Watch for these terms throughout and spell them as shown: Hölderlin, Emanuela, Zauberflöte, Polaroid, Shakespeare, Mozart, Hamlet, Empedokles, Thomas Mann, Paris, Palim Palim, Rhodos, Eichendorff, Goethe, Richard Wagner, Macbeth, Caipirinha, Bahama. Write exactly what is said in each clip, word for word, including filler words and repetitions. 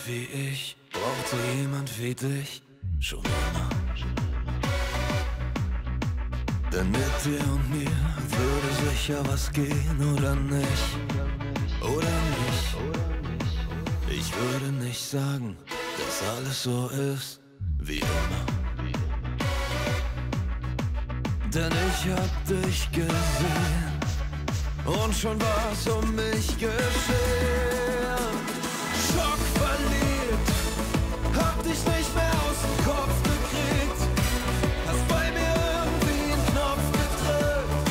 jemand wie ich, braucht so jemand wie dich schon immer. Denn mit dir und mir würde sicher was gehen, oder nicht? Oder nicht? Ich würde nicht sagen, dass alles so ist wie immer. Denn ich hab dich gesehen und schon war's um mich geschehen. Schockverliebt, hab dich nicht mehr aus dem Kopf gekriegt. Hast bei mir irgendwie einen Knopf gedrückt.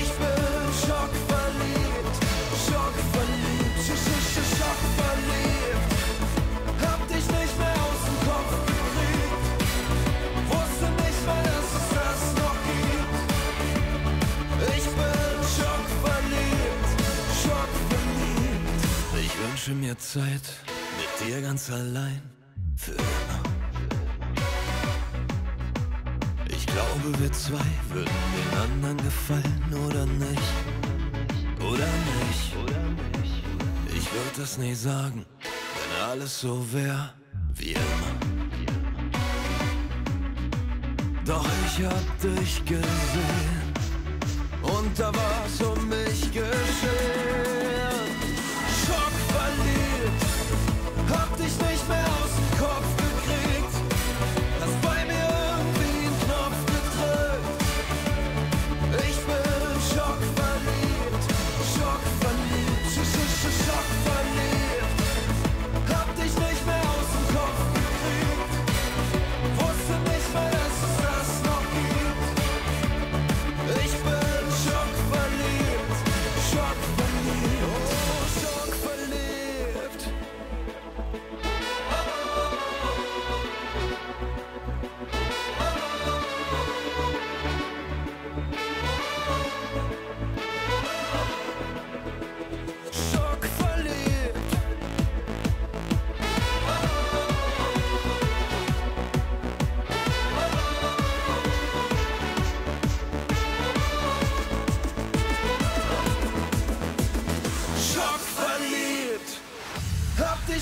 Ich bin schockverliebt, schockverliebt, sch sch sch schockverliebt. Hab dich nicht mehr aus dem Kopf gekriegt. Wusste nicht mal, dass es das noch gibt. Ich bin ich wünsche mir Zeit mit dir ganz allein für immer. Ich glaube, wir zwei würden den anderen gefallen, oder nicht? Oder nicht? Ich würde das nie sagen, wenn alles so wär wie immer. Doch ich hab dich gesehen und da war's um mich geschehen. Schockverliebt, hab dich nicht mehr aus dem Kopf gekriegt. Hast bei mir irgendwie einen Knopf gedrückt. Ich bin schockverliebt, schockverliebt, sch sch sch schockverliebt. Hab dich nicht mehr aus dem Kopf gekriegt. Wusste nicht mal, dass es das noch gibt. Ich bin schockverliebt, schockverliebt.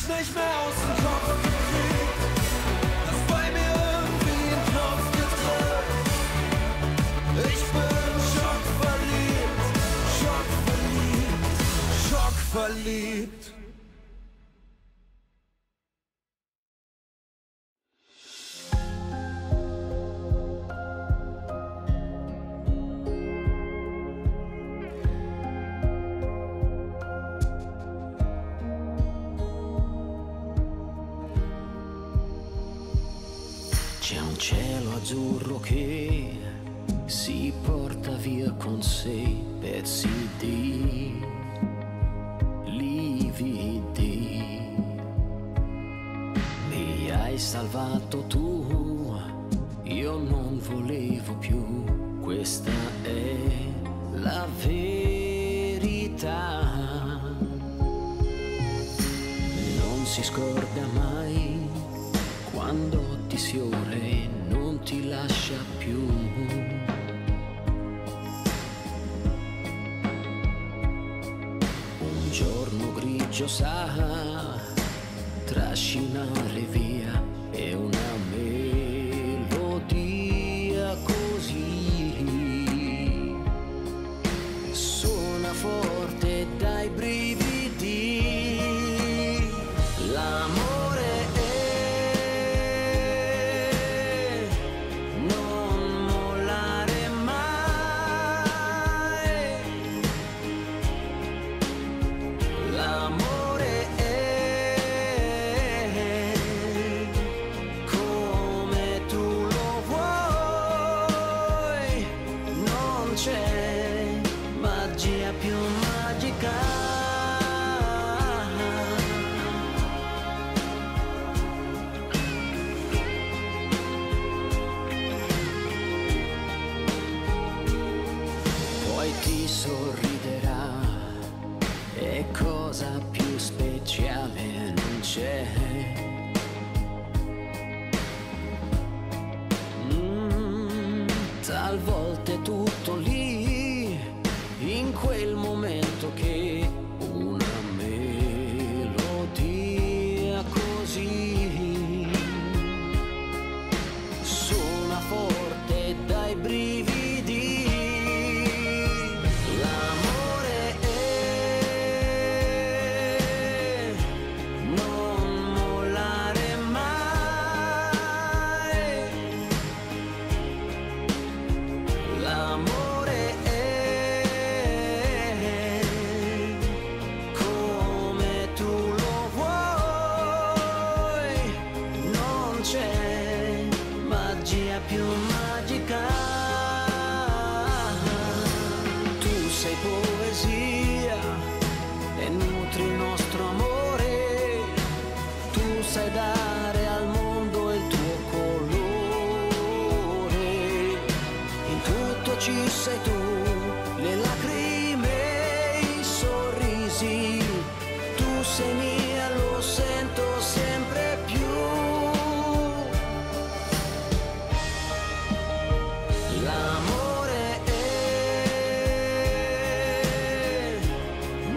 Nicht mehr aus dem Kopf gekriegt. Hast bei mir irgendwie einen Knopf gedrückt. Ich bin schockverliebt, schockverliebt, schockverliebt. C'è un cielo azzurro che si porta via con sé pezzi di lividi. Mi hai salvato tu, io non volevo più, questa è la verità. Non si scorda mai quando il fiore non ti lascia più. Un giorno grigio sa trascinare via è una melodia così. Suona forte dai brividi. L'amore Mm, talvolta è tutto lì, in quel momento che una melodia. agonia lo sento sempre più. L'amore è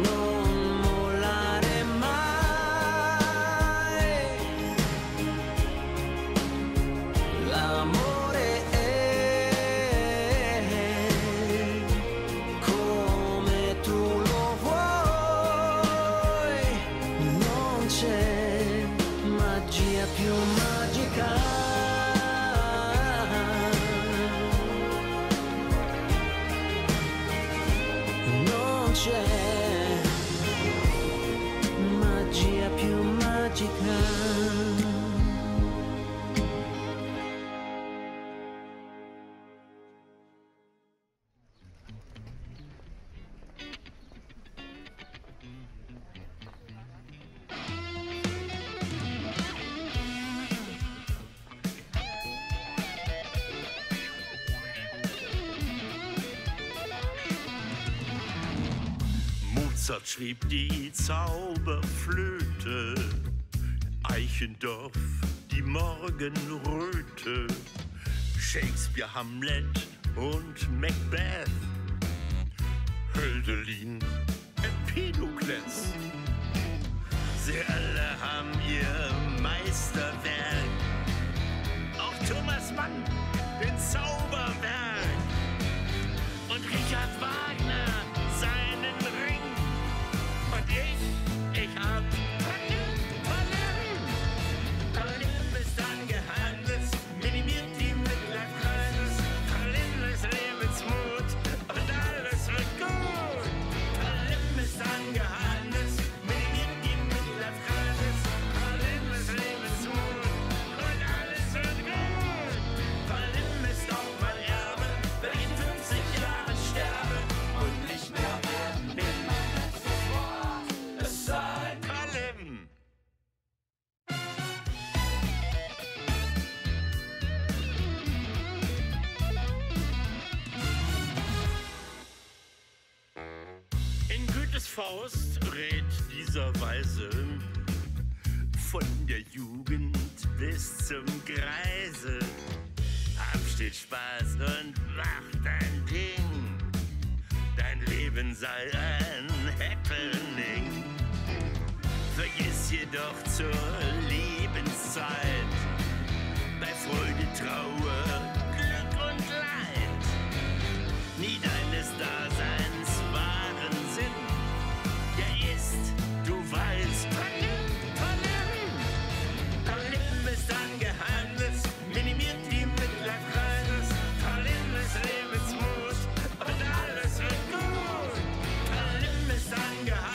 non mollare mai. L'amore più magica, non c'è magia più magica. Mozart schrieb die Zauberflöte, Eichendorff die Morgenröte, Shakespeare, Hamlet und Macbeth, Hölderlin und Empedokles. Sie alle haben ihr Meisterwerk, auch Thomas Mann, den Zauberwerk, und Richard Wagner seinen Ring. Und ich, ich hab Palim Palim. Palim ist angehandelt, minimiert die Mitleidkreis. Palim ist Lebensmut und alles wird gut. Palim ist angehandelt, minimiert die Mitleidkreis. Palim ist Lebensmut und alles wird gut. Palim ist auch mein Erbe, will in fünfzig Jahren sterben und nicht mehr werden mit meinem Palim. In Goethes Faust rät dieser Weise von der Jugend bis zum Greise. Hab stets Spaß und mach dein Ding. Dein Leben sei ein Happening. Vergiss jedoch zur Lebenszeit bei Freude, Trauer, Glück und Leid nie deines Daseins wahren Sinn. Der ist, du weißt, Palim, Palim. Palim ist ein Geheimnis, minimiert die Mitleidkreis. Palim ist Lebensmut und alles wird gut. Palim ist ein Geheimnis.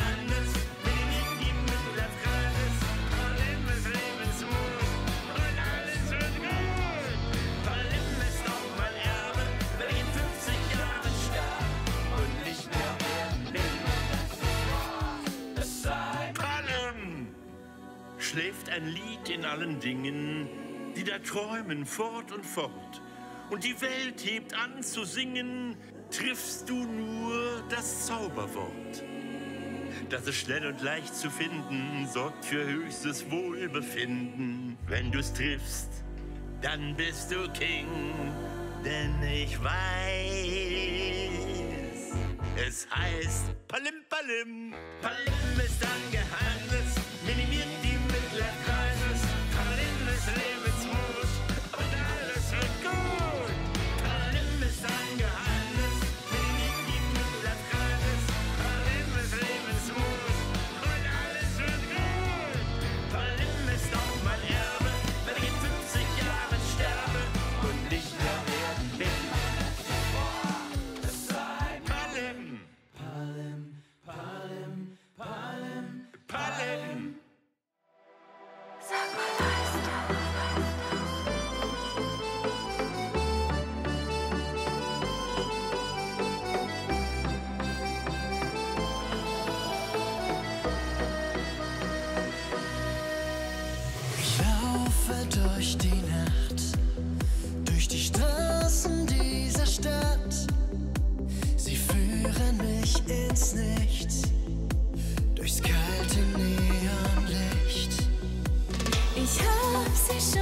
Schläft ein Lied in allen Dingen, die da träumen fort und fort. Und die Welt hebt an zu singen, triffst du nur das Zauberwort. Das ist schnell und leicht zu finden, sorgt für höchstes Wohlbefinden. Wenn du's triffst, dann bist du King, denn ich weiß, es heißt Palim Palim. Palim ist ein Geheimnis, minimiert die Mitleidkreises, Palim ist Lebensmut und alles wird gut. Palim ist ein Geheimnis, minimiert die Mitleidkreises, Palim ist Lebensmut und alles wird gut. Palim ist auch mein Erbe, wenn ich in fünfzig Jahren sterbe und nicht mehr werden will. Es sei Palim. Palim, Palim, Palim, Palim. Ich laufe durch die Nacht, durch die Straßen dieser Stadt. Sie führen mich ins Nichts, durchs kalte Meer. Sag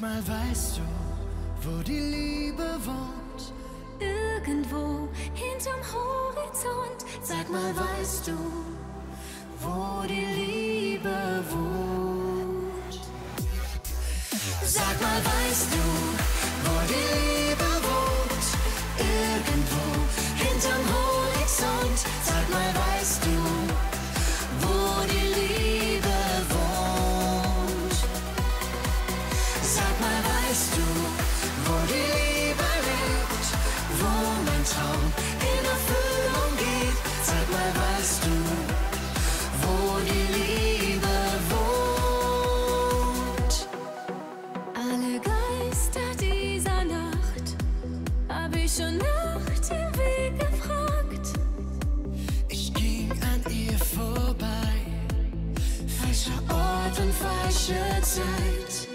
mal, weißt du, wo die Liebe wohnt? Irgendwo hinterm Horizont. Sag mal, weißt du, wo die Liebe wohnt? Sag mal, weißt du, wo die Liebe wohnt? Irgendwo hinterm Horizont. Sag mal, weißt du, wo die Liebe wohnt? Sag mal, weißt du, wo die Liebe lebt, wo mein Traum in Erfüllung geht? Sag mal, weißt du, wo die Liebe wohnt? Alle Geister dieser Nacht hab ich schon nach dem Weg gefragt. Ich ging an ihr vorbei, falscher Ort und falsche Zeit.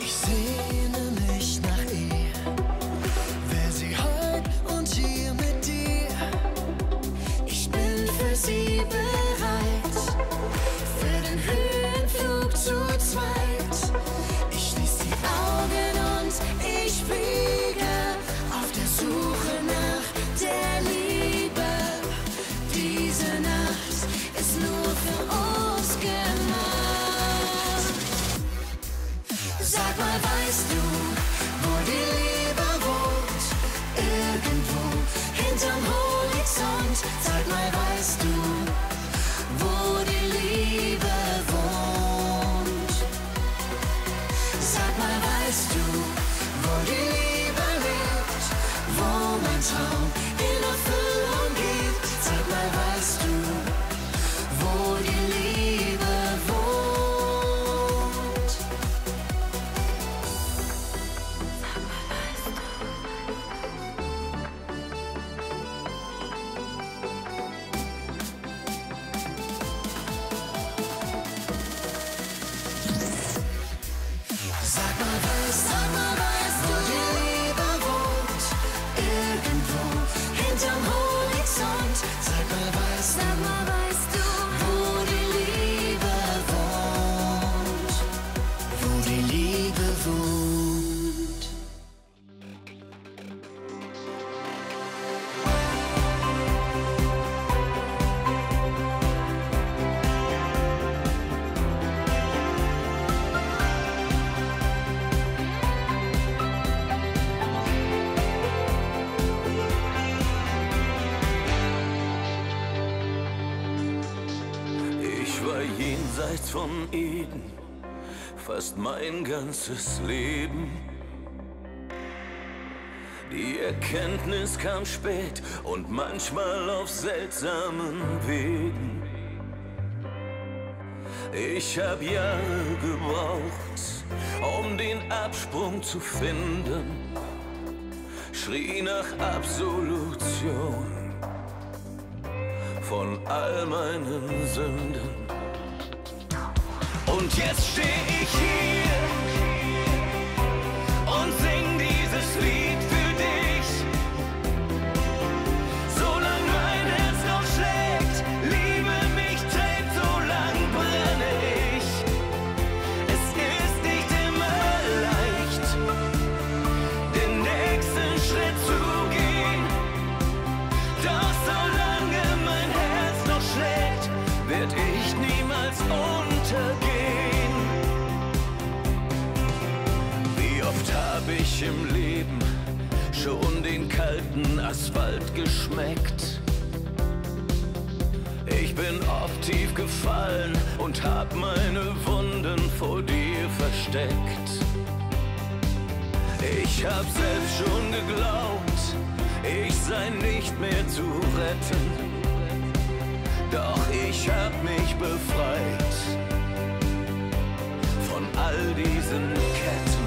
Ich sehne mich nach ihr, wär sie heut und hier mit dir. Ich bin für sie bereit, für den Höhenflug zu zweit. Ich schließ die Augen und ich fliege, auf der Suche nach der Liebe. Diese Nacht ist nur für uns gemacht. Sag mal, weißt du, wo die Liebe wohnt? Irgendwo hinterm Horizont. Sag mal, weißt du, wo die Liebe wohnt? Sag mal, weißt du, wo die Liebe lebt, wo mein Traum in Erfüllung geht? Sag mal, weißt du, wo die Liebe wohnt? Sag mal, weißt du, wo die Liebe wohnt? Irgendwo hinterm Horizont. Sag mal, weißt du, wo die Liebe wohnt? Wo die Liebe wohnt? Ich war jenseits von Eden, fast mein ganzes Leben. Die Erkenntnis kam spät und manchmal auf seltsamen Wegen. Ich hab Jahre gebraucht, um den Absprung zu finden, schrie nach Absolution von all meinen Sünden. Und jetzt steh ich hier und sing dieses Lied für dich. Solange mein Herz noch schlägt, Liebe mich trägt, solange brenne ich. Es ist nicht immer leicht, den nächsten Schritt zu gehen. Doch solange mein Herz noch schlägt, werd ich niemals untergehen. Hab ich im Leben schon den kalten Asphalt geschmeckt. Ich bin oft tief gefallen und hab meine Wunden vor dir versteckt. Ich hab selbst schon geglaubt, ich sei nicht mehr zu retten. Doch ich hab mich befreit von all diesen Ketten.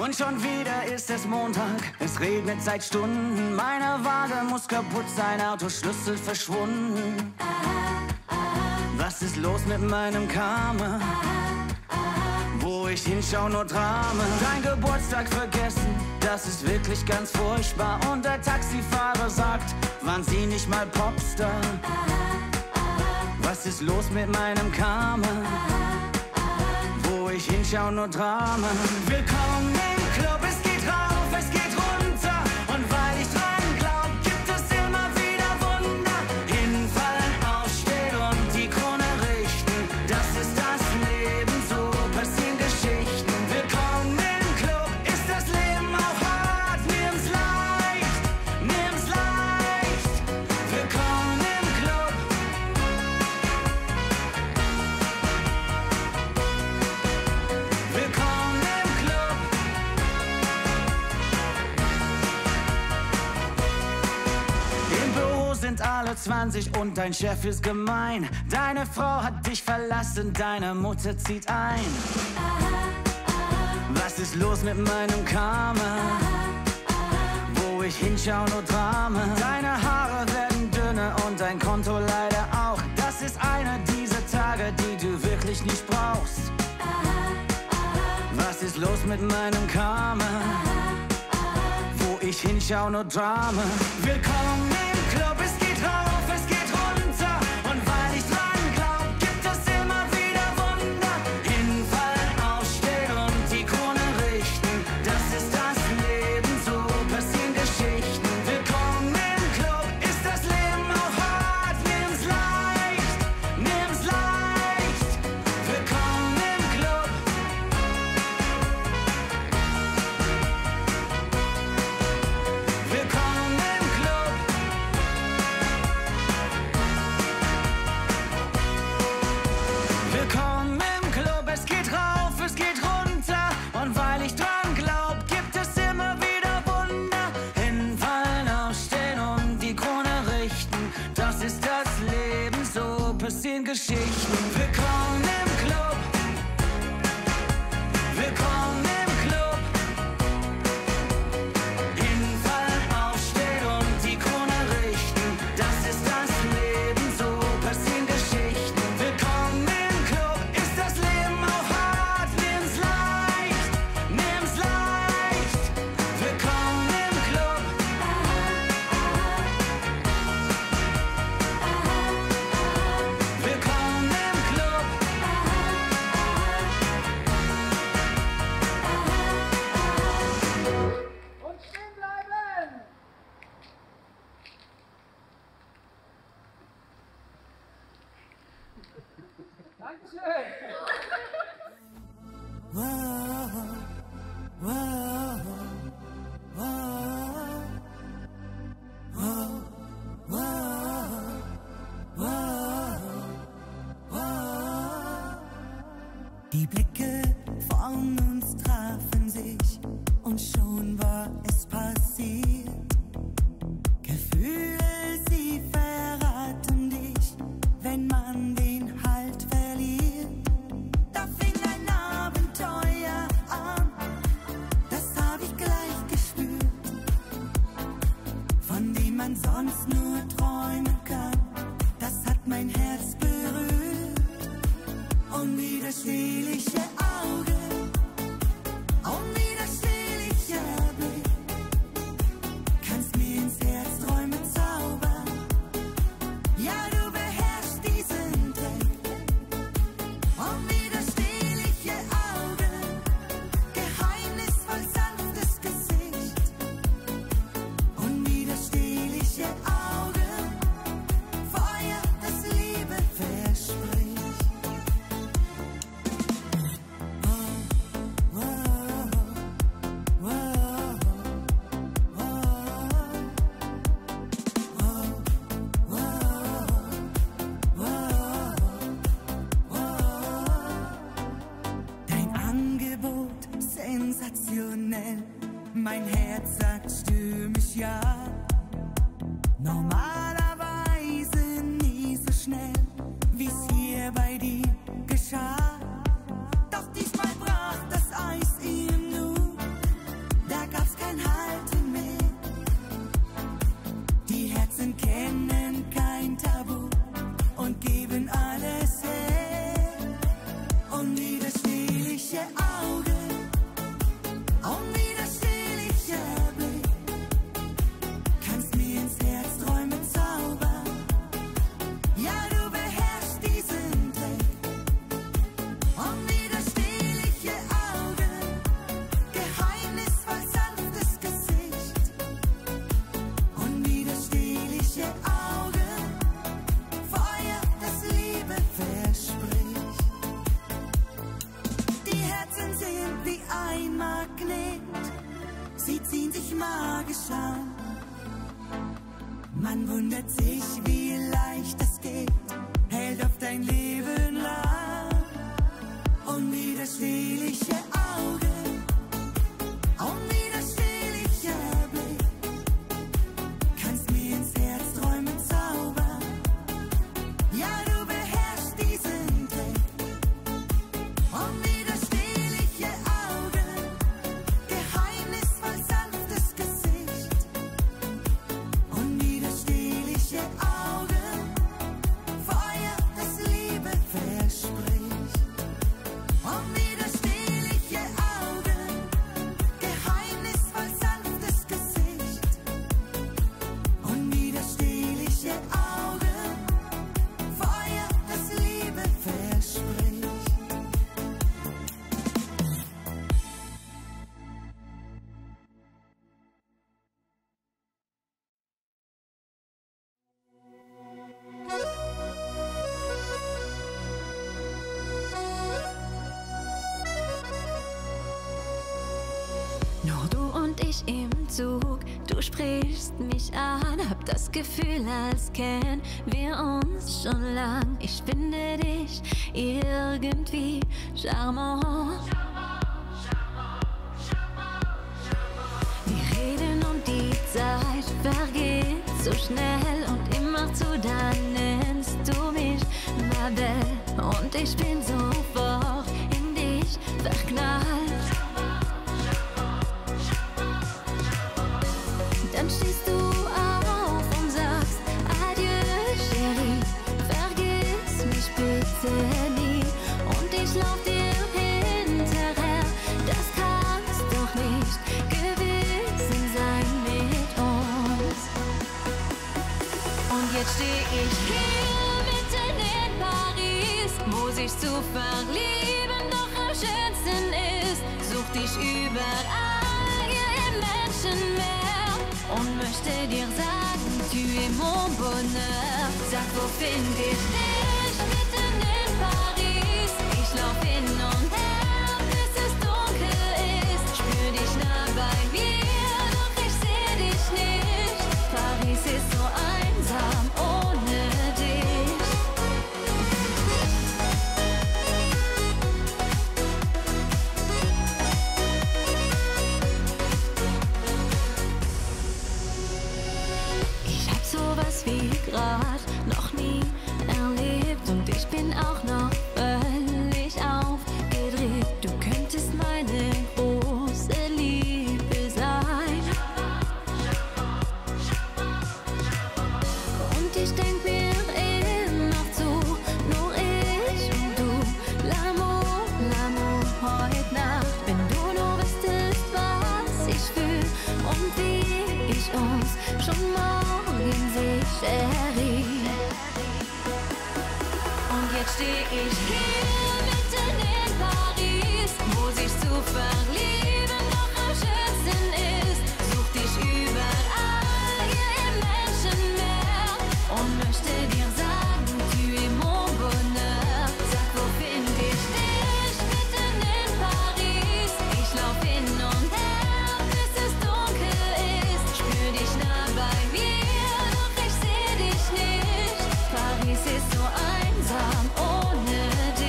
Und schon wieder ist es Montag, es regnet seit Stunden. Meine Waage muss kaputt sein, Autoschlüssel verschwunden. Aha, aha. Was ist los mit meinem Karma? Aha, aha. Wo ich hinschau, nur Drama. Dein Geburtstag vergessen, das ist wirklich ganz furchtbar. Und der Taxifahrer sagt, waren Sie nicht mal Popstar? Aha, aha. Was ist los mit meinem Karma? Aha, aha. Wo ich hinschau, nur Drama. Willkommen in Club, es geht rauf, es geht runter, und weil ich dran glaub, gibt es immer wieder Wunder. Hinfallen, aufstehen und die Krone richten, das ist das Leben, so passieren Geschichten. Willkommen im Club, ist das Leben auch hart, nimm's leicht, nimm's leicht. Willkommen im Club. Willkommen alle zwanzig und dein Chef ist gemein. Deine Frau hat dich verlassen, deine Mutter zieht ein. Was ist los mit meinem Karma? Wo ich hinschau, nur Drama. Deine Haare werden dünner und dein Konto leider auch. Das ist einer dieser Tage, die du wirklich nicht brauchst. Was ist los mit meinem Karma? Wo ich hinschau, nur Drama. Willkommen im Club, es geht rauf, es geht runter, und weil ich dran glaub, gibt es immer wieder Wunder. Hinfallen, aufstehen und die Krone richten, das ist das Leben, so passieren Geschichten. Willkommen im Club, ist das Leben auch hart, nimm's leicht, nimm's leicht. Willkommen im Club. Willkommen im Club. Willkommen im Club, es geht rauf, es geht runter, und weil ich dran glaub, gibt es immer wieder Wunder. Hinfallen, aufstehen und die Krone richten, das ist das Leben, so passieren Geschichten. Willkommen im Club. Willkommen im Club. Hinfallen, aufstehen und die Krone richten, das ist das Leben, so passieren Geschichten. Willkommen im Club, ist das Leben auch hart, nimm's leicht, nimm's leicht. Willkommen im Club. Willkommen im Club. Und stehen bleiben! Dankeschön! Die Blicke von uns trafen sich und schon war es passiert. Gefühle, sie verraten dich, wenn man den Halt verliert. Da fing ein Abenteuer an, das hab ich gleich gespürt, von dem man sonst nur träumen kann. Das hat mein Herz berührt. Unwiderstehliche Augen, unwiderstehlicher Blick, kannst mir ins Herz Träume zaubern. Ja, du beherrschst diesen Trick. Unwiderstehliche Augen, geheimnisvoll sanftes Gesicht. Unwiderstehliche Augen, Feuer, das Liebe verspricht. mein Herz, sagst du mich ja. Normalerweise nie so schnell, wie's hier bei dir geschah. Doch diesmal brach das Eis ihm nu, da gab's kein Halten mehr. Die Herzen kennen kein Tabu und geben alles her. Unwiderstehliche Augen, unwiderstehlicher Blick, kannst mir ins Herz Träume zaubern, ja du beherrschst diesen Trick. Unwiderstehliche Augen, geheimnisvoll sanftes Gesicht, unwiderstehliche Augen, Feuer, das Liebe verspricht. Die Herzen sind wie ein Magnet, sie ziehen sich magisch an. Man wundert sich, wie leicht das geht, hält auf dein Leben lang. Unwiderstehliche Augen, unwiderstehlicher Blick, kannst mir ins Herz Träume zaubern, ja du beherrschst diesen Trick. Du sprichst mich an, hab das Gefühl, als kennen wir uns schon lang. Ich finde dich irgendwie charmant. Charmant, charmant, charmant. Die Reden und die Zeit vergeht so schnell und immer zu dann nennst du mich ma belle. Und ich bin sofort in dich verknallt. Dann stehst du auf und sagst Adieu, Chérie, vergiss mich bitte nie. Und ich lauf dir hinterher, das kann's doch nicht gewesen sein mit uns. Und jetzt steh ich hier mitten in Paris, wo sich zu verlieben doch am schönsten ist. Such dich überall hier im Menschenmeer und möchte dir sagen, tu es mon bonheur. Sag, wo find ich dich? Mitten in Paris. Ich lauf hin und her, bis es dunkel ist. Spür dich nah bei mir, doch ich seh dich nicht. Paris ist so einsam ohne dich. Wie grad noch nie erlebt und ich bin auch noch völlig aufgedreht. Du könntest meine große Liebe sein. Und ich denk mir immer zu, nur ich und du. L'amour, l'amour, heute Nacht, wenn du nur wüsstest, was ich fühl und wie ich uns schon mal Chérie. Und jetzt steh ich hier mitten in Paris, wo sich zu verlieben doch am schönsten ist. Such dich überall hier im Menschenmeer und möchte dir sagen, tu es mon bonheur. Sag, wo find ich dich? Mitten in Paris. Ich lauf hin und her, bis es dunkel ist. Spür dich nah bei mir. Paris ist so einsam ohne dich.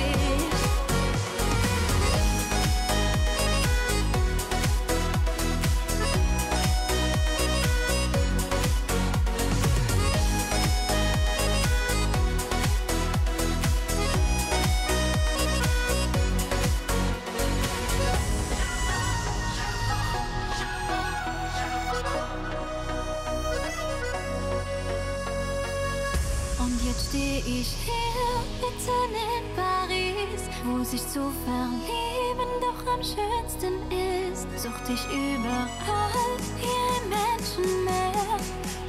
wo sich zu verlieben doch am schönsten ist. Such dich überall, hier im Menschenmeer,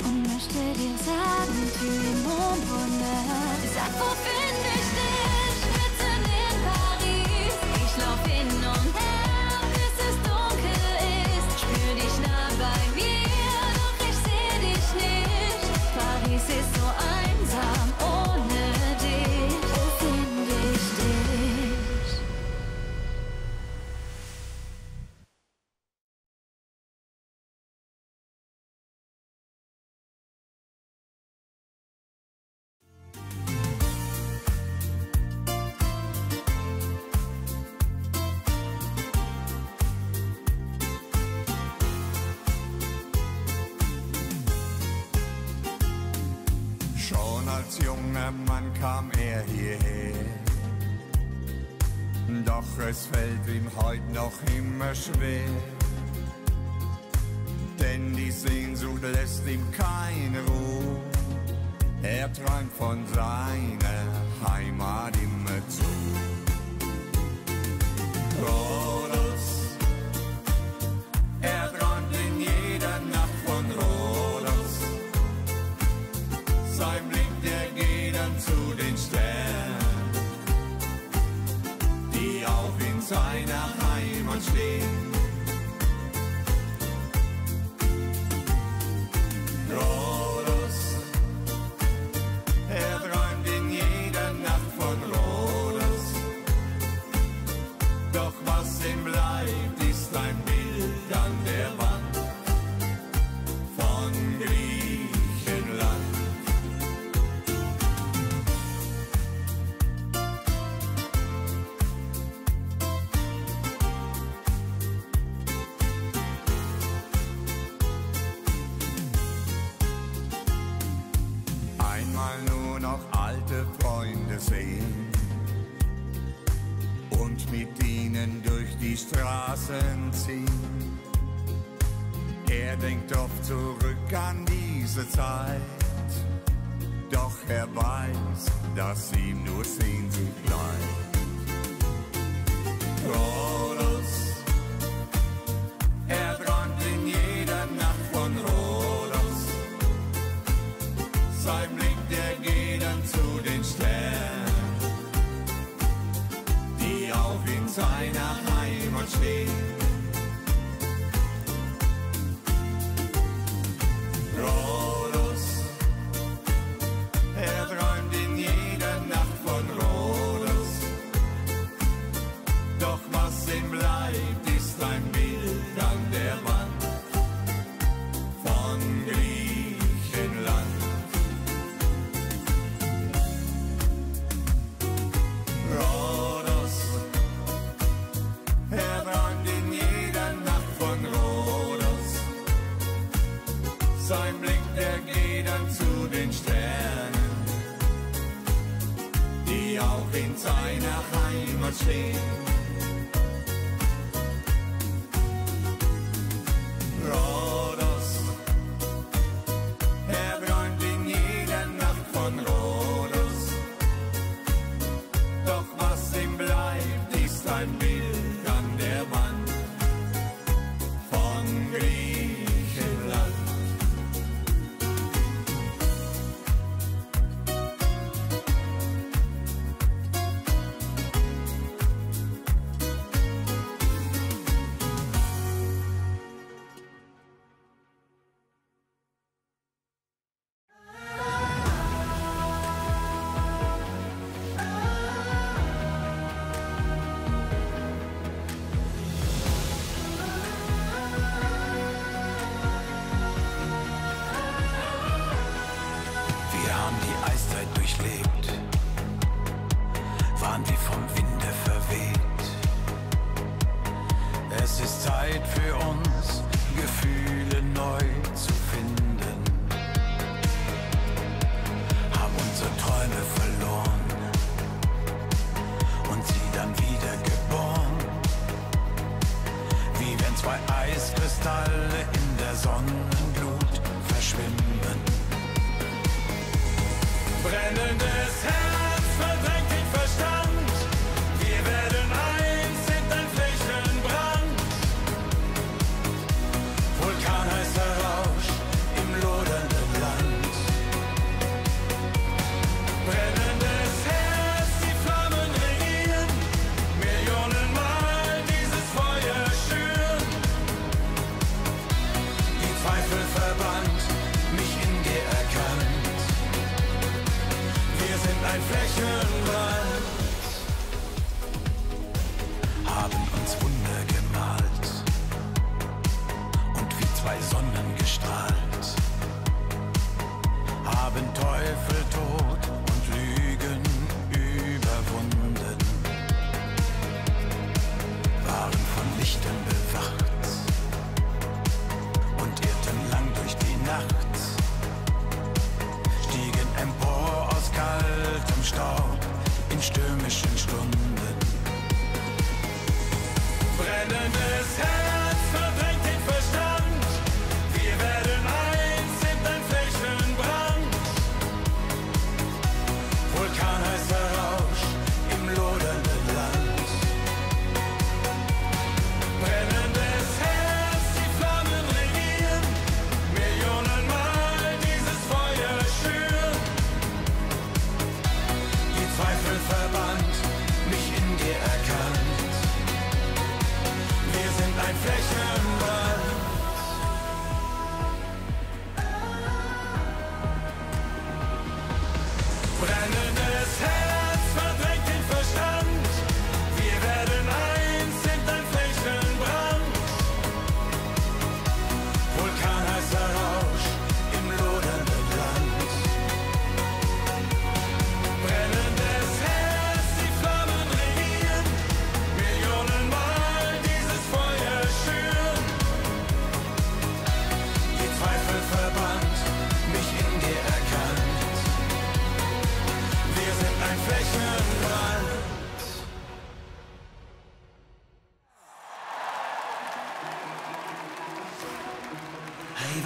und möchte dir sagen, tu im Mond Bonheur. Sag, wo finde ich dich? Mitten in Paris. Ich lauf hin und her, bis es dunkel ist. Spür dich nah bei mir, doch ich seh dich nicht. Paris ist so einsam ohne dich. Wo finde ich dich? Als junger Mann kam er hierher, doch es fällt ihm heut noch immer schwer, denn die Sehnsucht lässt ihm keine Ruhe. Er träumt von seiner Heimat immer zu. Rhodos, er träumt in jeder Nacht von Rhodos. Sein Blick, der geht dann zu den Sternen, die auch in seiner Heimat stehen. Rhodos, er träumt in jeder Nacht von Rhodos. Doch was ihm bleibt, ist ein Bild an der Wand von Griechenland. Freunde sehen und mit ihnen durch die Straßen ziehen. Er denkt oft zurück an diese Zeit, doch er weiß, dass ihm nur Sehnsucht bleibt. Rhodos, er träumt in jeder Nacht von Rhodos. Sein Blick, der geht dann zu den Sternen, die auf in seiner Heimat stehen. Rhodos, er träumt in jeder Nacht von Rhodos. Doch was ihm bleibt, ist ein Bild an der Wand von Griechenland. Rhodos, er träumt in jeder Nacht von Rhodos. Sein Blick, der geht dann zu den Sternen, die auch in seiner Heimat stehen. Rhodos, er träumt in jeder Nacht von Rhodos. Doch was ihm bleibt, ist ein Bild an der Wand von Griechenland. Brennendes Herz verdrängt den Verstand. Wir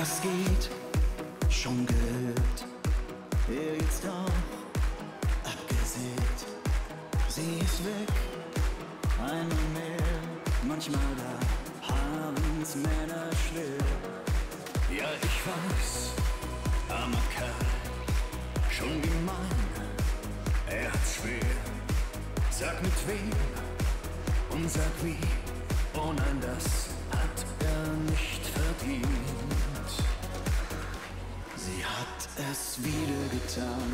was geht, schon gehört. Hier geht's doch abgesät. Sie ist weg, einmal mehr. Manchmal da haben's Männer schwer. Ja, ich weiß, armer Kerl, schon gemein, er hat's schwer. Sag mit wem und sag wie, oh nein, das hat er nicht verdient. Sie hat es wieder getan,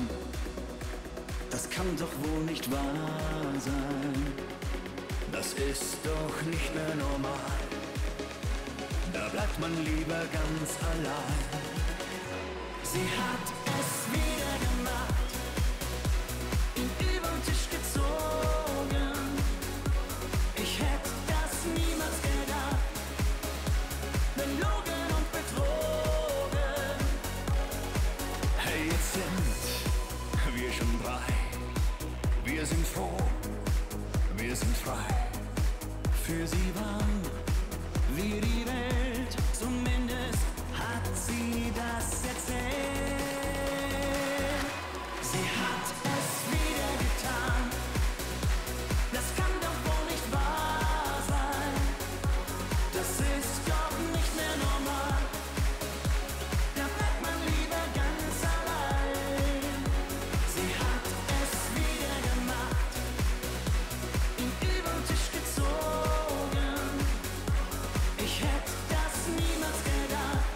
das kann doch wohl nicht wahr sein. Das ist doch nicht mehr normal, da bleibt man lieber ganz allein. Sie hat es wieder gemacht, ihn übern Tisch gezogen. Ich hätte das niemals gedacht, belogen und betrogen. Hey, jetzt sind wir schon drei, wir sind froh, wir sind frei. Für sie waren wir die Welt, zumindest hat sie das erzählt. Sie hat es wieder getan, das kann doch wohl nicht wahr sein. Das ist doch nicht mehr normal, da bleibt man lieber ganz allein. Sie hat es wieder gemacht, ihn übern Tisch gezogen. Ich hätte das niemals gedacht,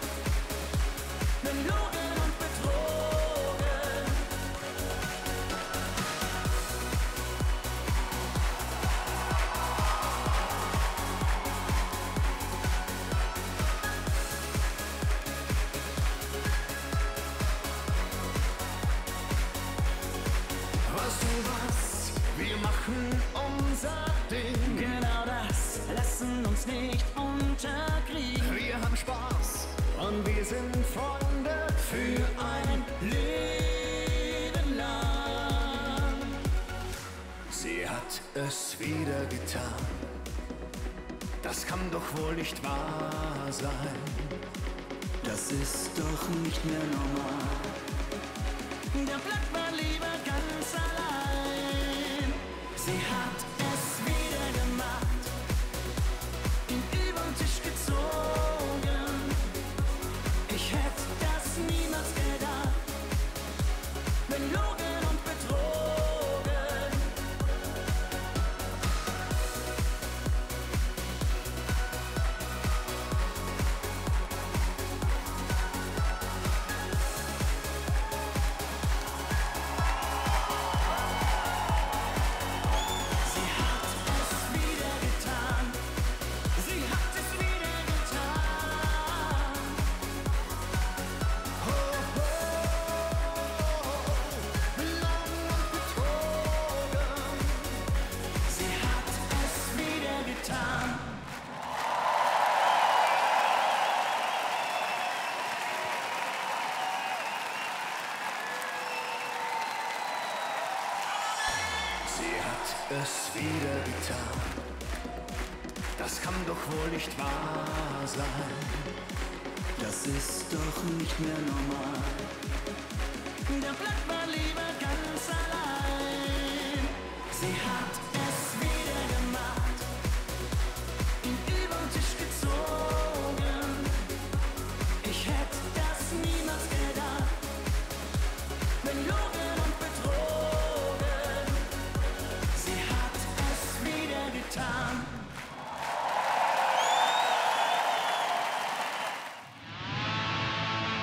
belogen und betrogen. Weißt du was? Wir machen unser Ding. Genau das, lassen uns nicht unterkriegen. Wir haben Spaß und wir sind Freunde für ein Leben lang. Sie hat es wieder getan, das kann doch wohl nicht wahr sein. Das ist doch nicht mehr normal, da bleibt man lieber ganz allein. Sie hat es wieder gemacht, ihn übern Tisch gezogen. Ich hätte das niemals gedacht, belogen und betrogen. Sie hat es wieder getan, sie hat es wieder getan. Ho, ho, belogen und betrogen. Sie hat es wieder getan. Sie hat es wieder getan, das kann doch wohl nicht wahr sein. Das ist doch nicht mehr normal, da bleibt man lieber ganz allein. Sie hat es wieder gemacht, ihn übern Tisch gezogen. Ich hätte das niemals gedacht, belogen und betrogen. Sie hat es wieder getan.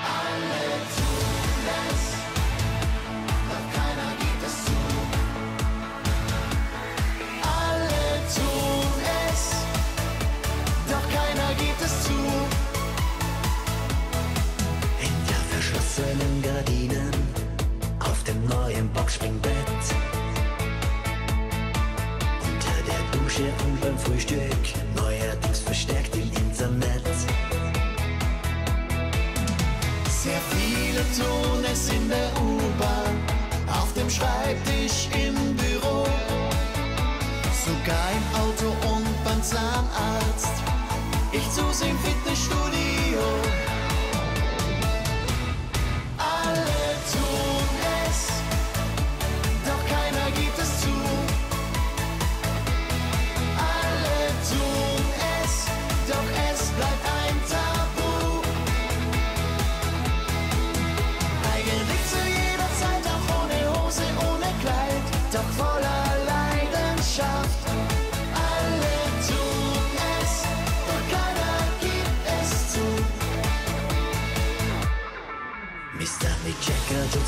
Alle tun es, doch keiner gibt es zu. Alle tun es, doch keiner gibt es zu. Hinter verschlossenen Gardinen, auf dem neuen Boxspringbett, unter der Dusche und beim Frühstück, neuerdings verstärkt im Internet. Sehr viele tun es in der U-Bahn, auf dem Schreibtisch im Büro, sogar im Auto und beim Zahnarzt. Ich zu im Fitnessstudio.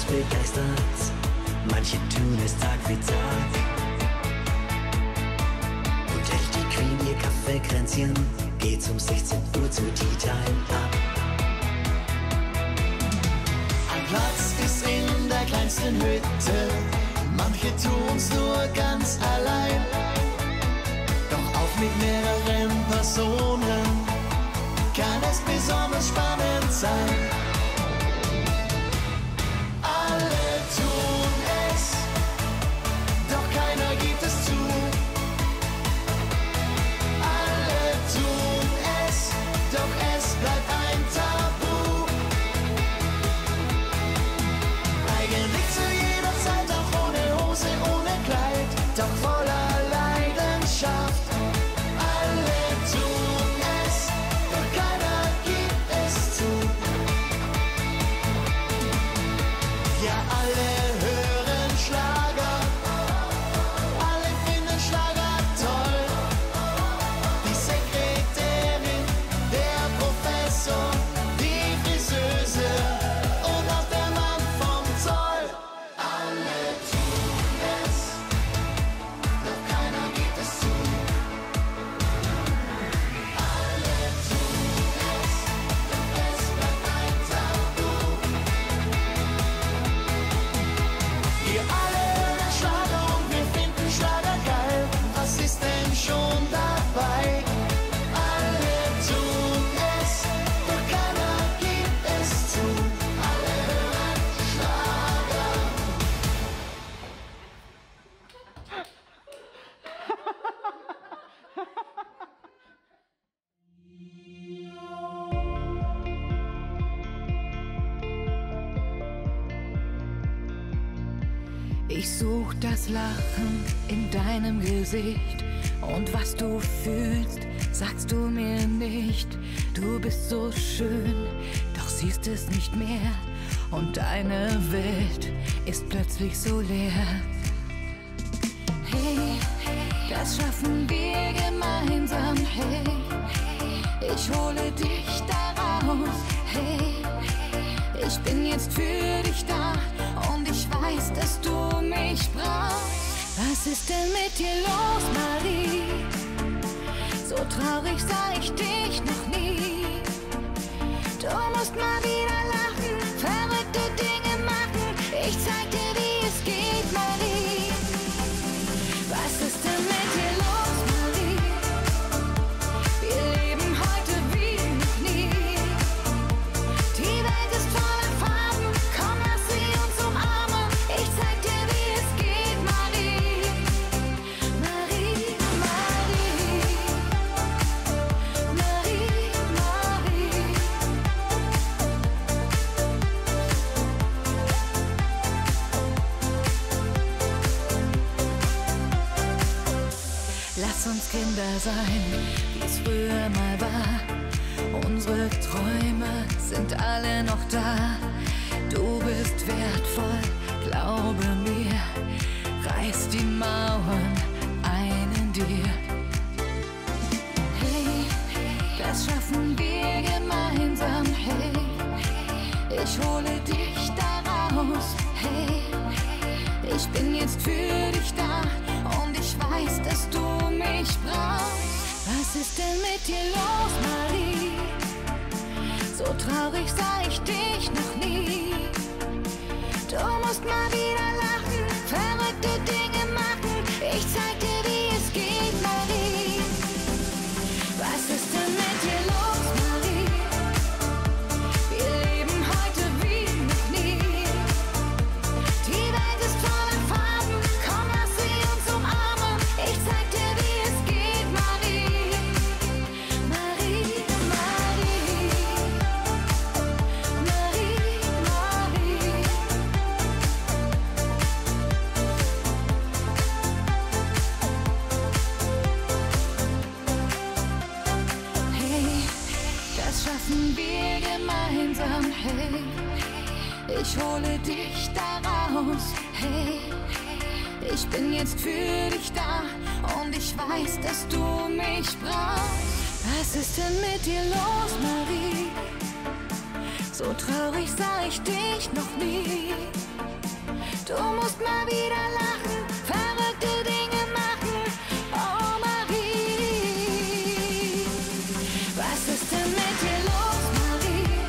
es begeistert, manche tun es Tag für Tag. Und hält die Queen ihr Kaffeekränzchen, geht's um sechzehn Uhr zu Tea Time ab. Ein Platz ist in der kleinsten Hütte, manche tun's nur ganz allein. Doch auch mit mehreren Personen kann es besonders spannend sein. Ich such das Lachen in deinem Gesicht und was du fühlst, sagst du mir nicht. Du bist so schön, doch siehst es nicht mehr und deine Welt ist plötzlich so leer. Hey, das schaffen wir gemeinsam, hey, ich hole dich daraus, hey, ich bin jetzt für dich da. Weiß, dass du mich brauchst. Was ist denn mit dir los, Marie? So traurig sah ich dich noch nie. Du musst mal wieder lachen, verrückte Dinge machen. Ich zeig dir, wie es geht, Marie. Was ist denn mit dir los, Marie? Wir leben heute wie noch nie. Die Welt ist voller Farben, komm, lass sie uns umarmen. Kinder sein, wie es früher mal war. Unsere Träume sind alle noch da. Du bist wertvoll, glaube mir. Reiß die Mauern ein in dir. Hey, das schaffen wir gemeinsam. Hey, ich hole dich daraus. Hey, ich bin jetzt für dich da. Und ich weiß, dass du mich brauchst. Was ist denn mit dir los, Marie? So traurig sah ich dich noch nie. Du musst mal wieder lachen, verrückte Dinge machen. Ich zeig dir, wie es geht, Marie. Was ist denn mit dir los, Marie? Ich hole dich daraus, hey, ich bin jetzt für dich da und ich weiß, dass du mich brauchst. Was ist denn mit dir los, Marie? So traurig sah ich dich noch nie. Du musst mal wieder lachen, verrückte Dinge machen, oh Marie. Was ist denn mit dir los, Marie?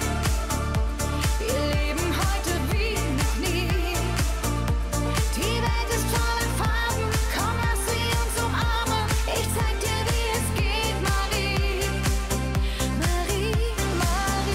Wir leben heute wie noch nie. Die Welt ist voller Farben, komm, lass sie uns umarmen. Ich zeig dir, wie es geht, Marie. Marie, Marie.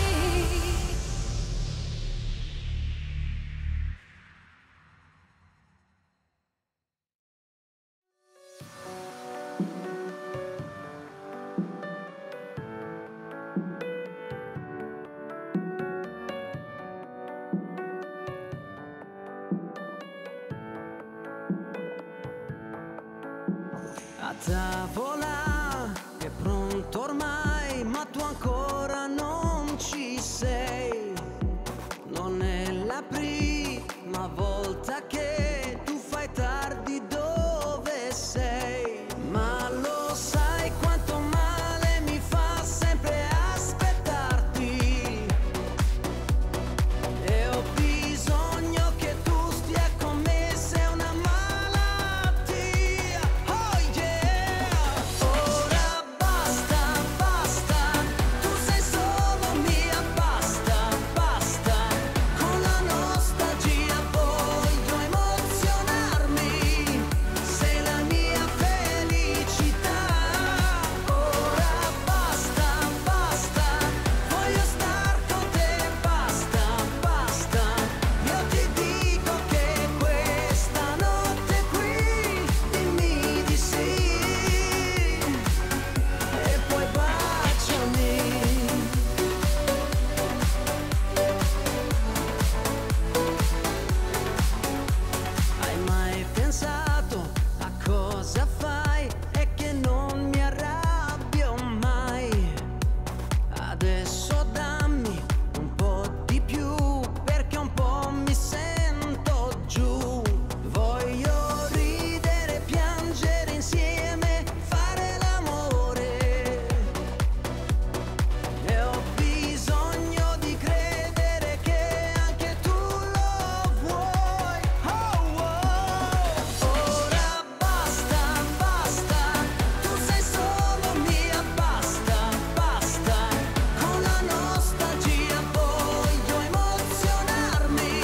A tavola è pronto ormai, ma tu ancora non ci sei. Non è la prima volta che tu fai tardi, dove sei? Ma lo sai quanto male mi fa sempre aspettarti. E ho bisogno che tu stia con me, sei una malattia. Oh yeah! Ora basta, basta, tu sei solo mia, basta, basta. Con la nostalgia voglio emozionarmi, sei la mia felicità. Ora basta, basta, voglio star con te, basta, basta. Io ti dico che questa notte qui dimmi di sì e poi baciami. Hai mai pensato a cosa fai e che non mi arrabbio mai? Adesso dammi un po' di più, perché un po' mi sento giù. Voglio ridere, piangere insieme, fare l'amore. E ho bisogno di credere che anche tu lo vuoi. Oh, oh. Ora basta, basta, tu sei solo mia, basta, basta. Con la nostalgia voglio emozionarmi,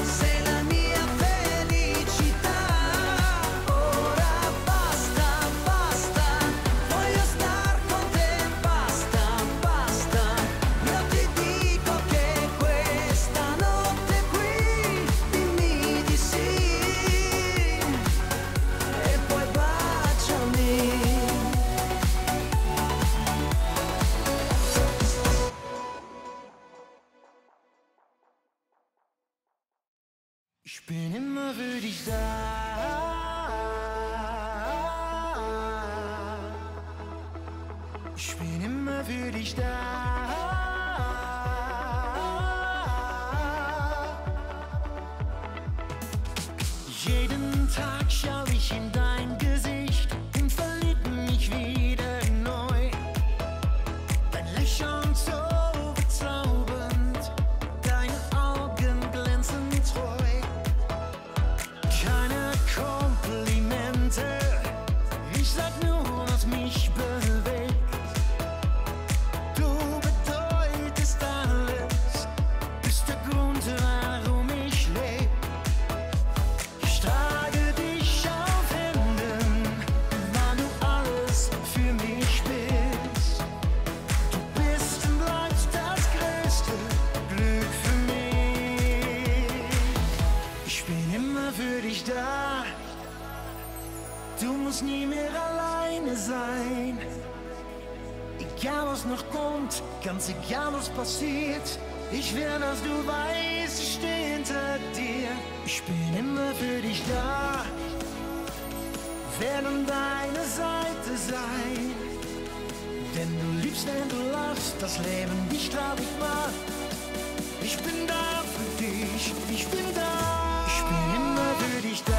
sei la mia felicità. Ora basta, basta, voglio star con te, basta, basta. Io ti dico che questa notte qui dimmi di sì e poi baciami. Ora basta, basta, tu sei solo mia, basta, basta. Con la nostalgia voglio emozionarmi, sei la mia felicità. Ora basta, basta, voglio star con te, basta, basta. Io ti dico che questa notte qui dimmi di sì e poi baciami. Ich bin immer würdig da. Ich bin immer würdig da. Jeden Tag schau ich in dein Gesicht und verlieb mich wieder neu. Dein Lächeln so bezaubernd, deine Augen glänzen treu. Keine Komplimente, ich sag nur, was mich bewegt. Du bedeutest alles, bist der Grund, warum ich leb. Ich trage dich auf Händen. Du musst nie mehr alleine sein. Egal was noch kommt, ganz egal was passiert. Ich will, dass du weißt, ich stehe hinter dir. Ich bin immer für dich da, werde an deiner Seite sein. Denn du liebst, wenn du lachst, das Leben dich traurig macht. Ich bin da für dich, ich bin da. Ich bin immer für dich da.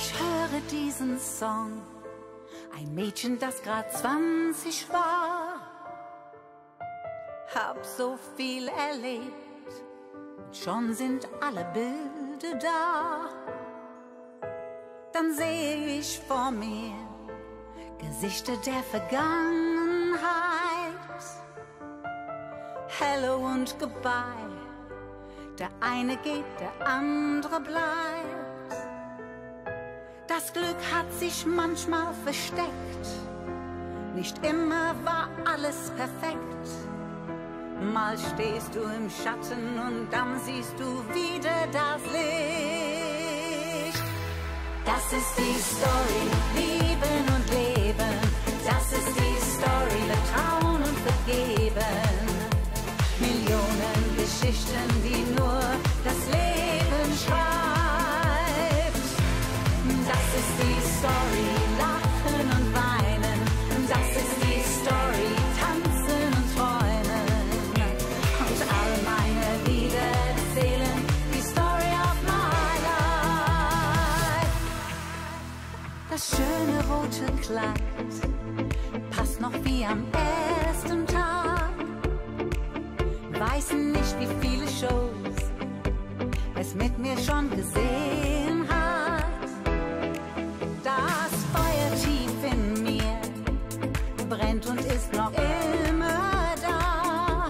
Ich höre diesen Song, ein Mädchen, das grad zwanzig war. Hab so viel erlebt, und schon sind alle Bilder da. Dann sehe ich vor mir Gesichter der Vergangenheit. Hello und goodbye, der eine geht, der andere bleibt. Das Glück hat sich manchmal versteckt, nicht immer war alles perfekt. Mal stehst du im Schatten und dann siehst du wieder das Licht. Das ist die Story mit Lieben und Leben, das ist die Story mit Vertrauen und Vergeben. Millionen Geschichten, die nur das Leben schreiben. Das ist die Story, lachen und weinen. Das ist die Story, tanzen und träumen. Und all meine Lieder erzählen die Story of my life. Das schöne rote Kleid passt noch wie am ersten Tag. Weiß nicht, wie viele Shows es mit mir schon gesehen hat. Das Feuer tief in mir brennt und ist noch immer da.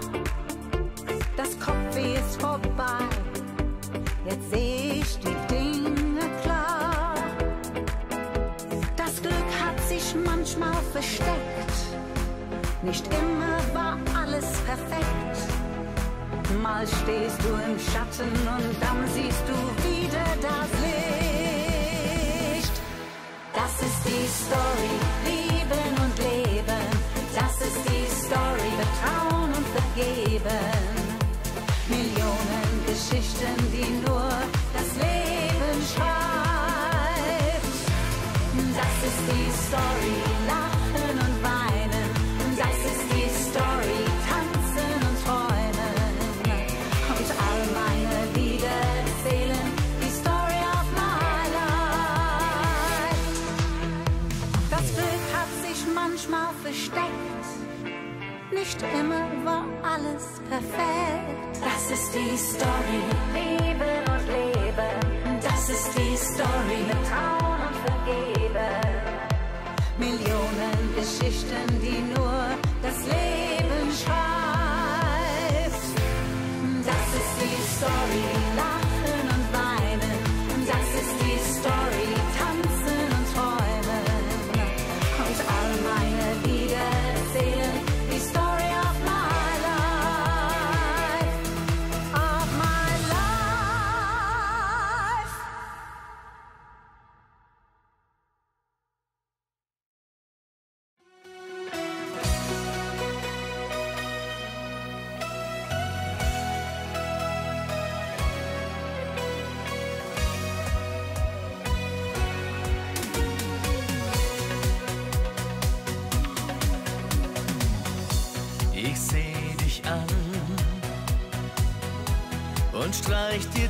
Das Kopfweh ist vorbei, jetzt sehe ich die Dinge klar. Das Glück hat sich manchmal versteckt, nicht immer war alles perfekt. Mal stehst du im Schatten und dann siehst du wieder das Licht. Das ist die Story, Lieben und Leben. Nicht immer war alles perfekt. Das ist die Story. Lieben und Leben. Das ist die Story. Vertrauen und Vergeben. Millionen Geschichten, die nur das Leben schreibt. Das ist die Story. Lachen und weinen. Das ist die Story. Tanzen und träumen. Und all meine Lieder erzählen.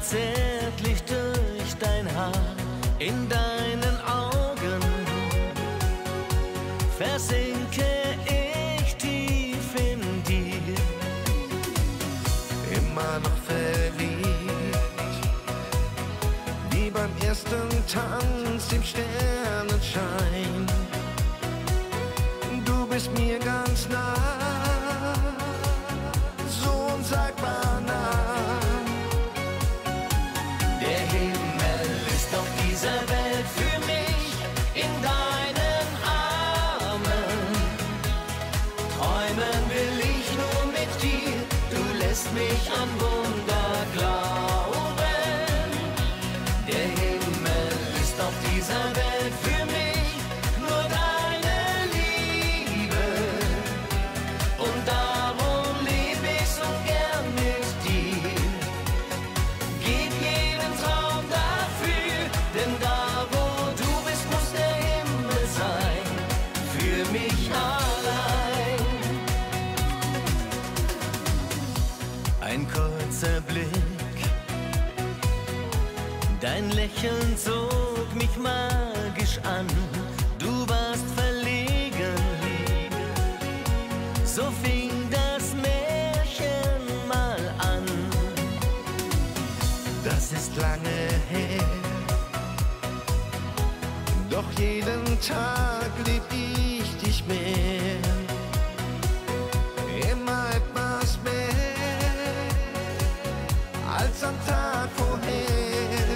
Zärtlich durch dein Haar, in deinen Augen versinke ich tief in dir, immer noch verliebt, wie beim ersten Tanz im Sternenschein. Du bist mir ganz nah, so unsagbar nah. Mich an Wunder glauben, der Himmel ist auf dieser Welt für mich nur deine Liebe, und darum leb ich so gern mit dir. Gib jeden Traum dafür, denn da wo du bist, muss der Himmel sein, für mich allein. Ein kurzer Blick, dein Lächeln zog mich magisch an. Du warst verlegen, so fing das Märchen mal an. Das ist lange her, doch jeden Tag lieb ich dich mehr. Immer etwas mehr als am Tag vorher.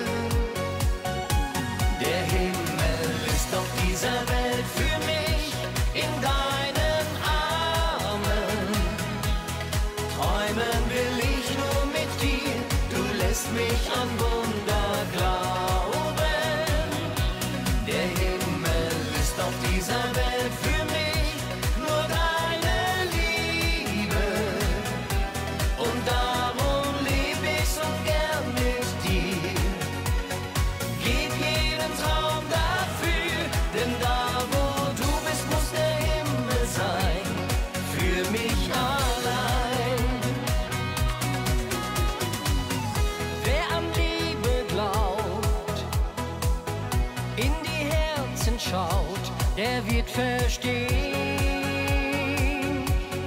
Der Himmel ist auf dieser Welt für mich in deinen Armen. Träumen will ich nur mit dir, du lässt mich an Wunder glauben. Der Himmel ist auf dieser Welt für mich nur deine Liebe. Und da der wird verstehen,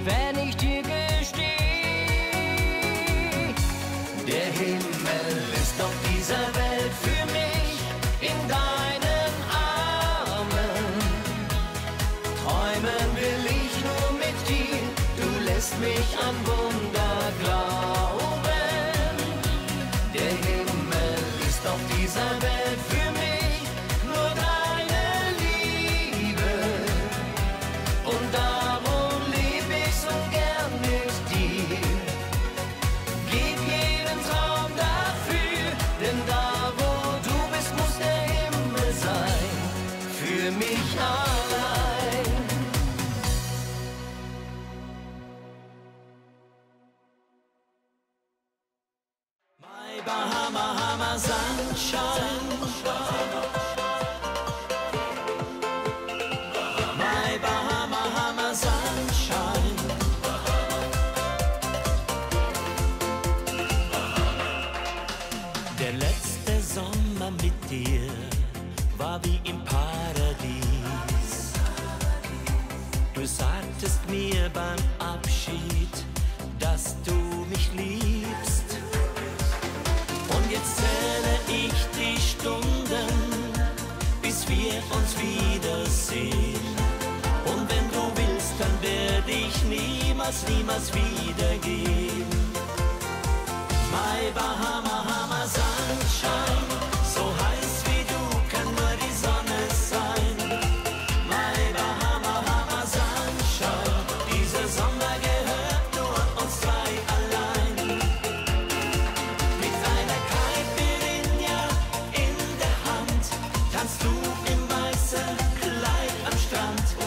wenn ich dir gestehe. Der Himmel ist auf dieser Welt für mich in deinen Armen. Träumen will ich nur mit dir, du lässt mich an Wunder glauben. Der Himmel ist auf dieser Welt für mich nur dein. Bahama, Bahama, Sunshine. Du sagtest mir beim Abschied, dass du mich liebst. Und jetzt zähle ich die Stunden, bis wir uns wiedersehen. Und wenn du willst, dann werde ich niemals, niemals wieder gehen. My Bahama, Bahama Sunshine, so heiß wie du kann nur die Sonne sein. My Bahama, Bahama Sunshine, dieser Sommer gehört nur uns zwei allein. Mit einer Caipirinha in der Hand tanzt du im weißen Kleid am Strand. Oh,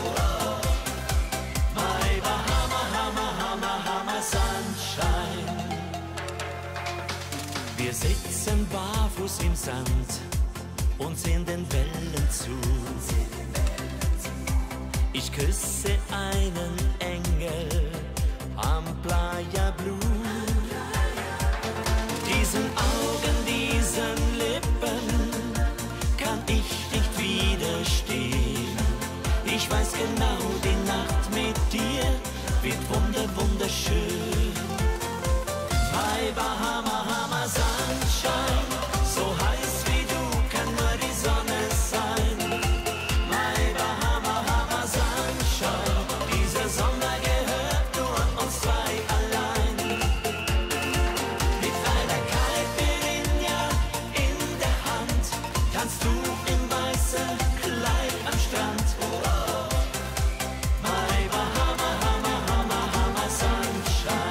my Bahama, Bahama, Bahama, Bahama Sunshine. Wir sitzen barfuß im Sand und sehen den Wellen zu. Ich küsse einen Engel am Playa Blue. Diesen Augen, diesen Lippen kann ich nicht widerstehen. Ich weiß genau, die Nacht mit dir wird wunder, wunderschön. My Bahama, Bahama Sunshine, so heiß wie du kann nur die Sonne sein. My Bahama, Bahama Sunshine, dieser Sommer gehört nur uns zwei allein. Mit einer Caipirinha in der Hand tanzt du im weißen Kleid am Strand. Oh, oh. My Bahama, Bahama, Bahama, Bahama Sunshine.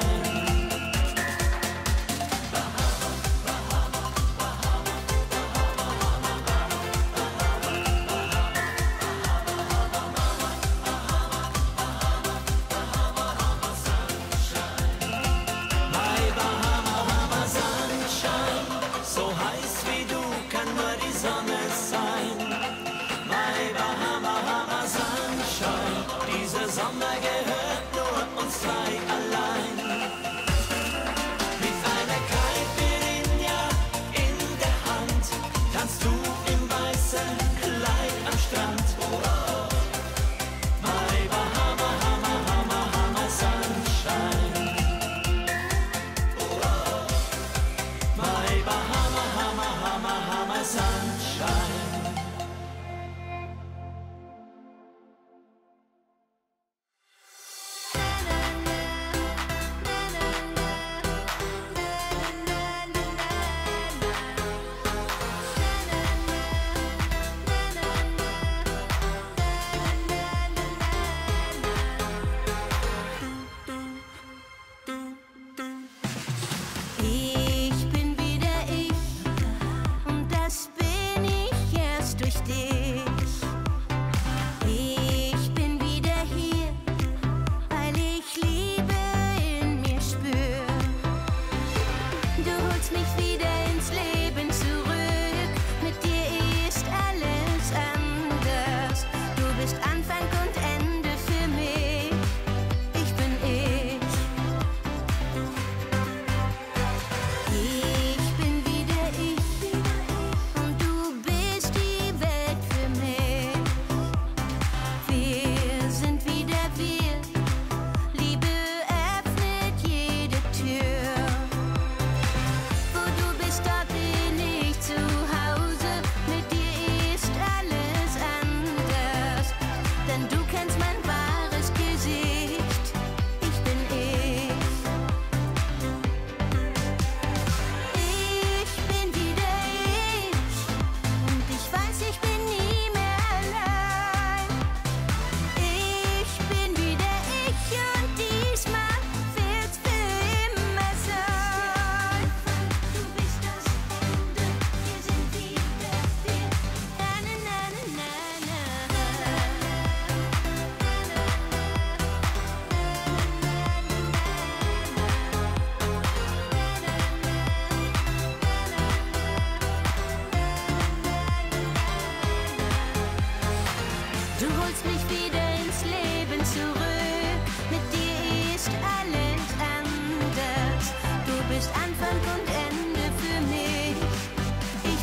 Ich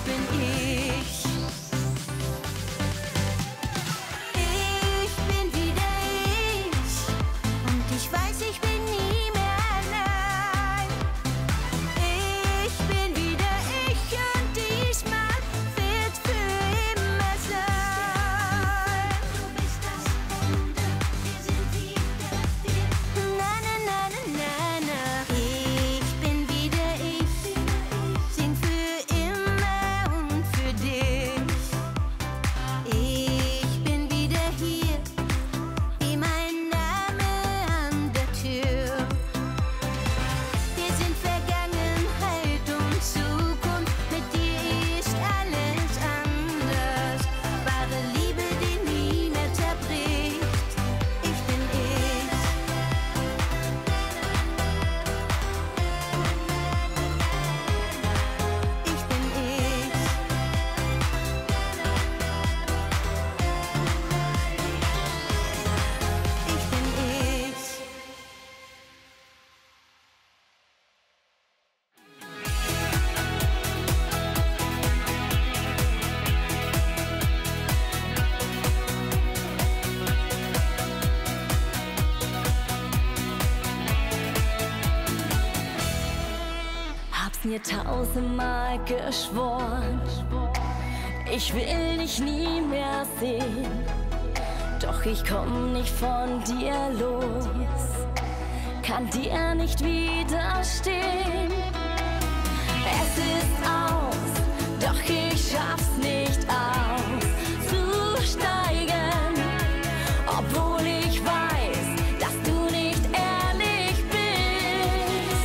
bin wieder ich, hab's mir tausendmal geschworen. Ich will dich nie mehr sehen, doch ich komm nicht von dir los, kann dir nicht widerstehen. Es ist aus, doch ich schaff's nicht auszusteigen, obwohl ich weiß, dass du nicht ehrlich bist.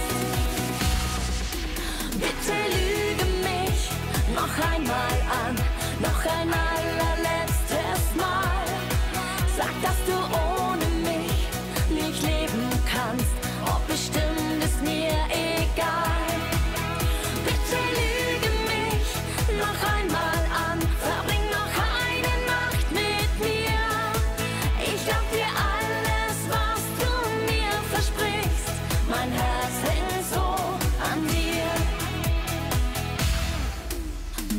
Bitte lüge mich noch einmal an, noch ein allerletztes Mal. Sag, dass du ohne mich nicht leben kannst, ob bestimmt ist mir egal. Bitte lüge mich noch einmal an, verbring noch eine Nacht mit mir. Ich glaub dir alles, was du mir versprichst, mein Herz hängt so an dir.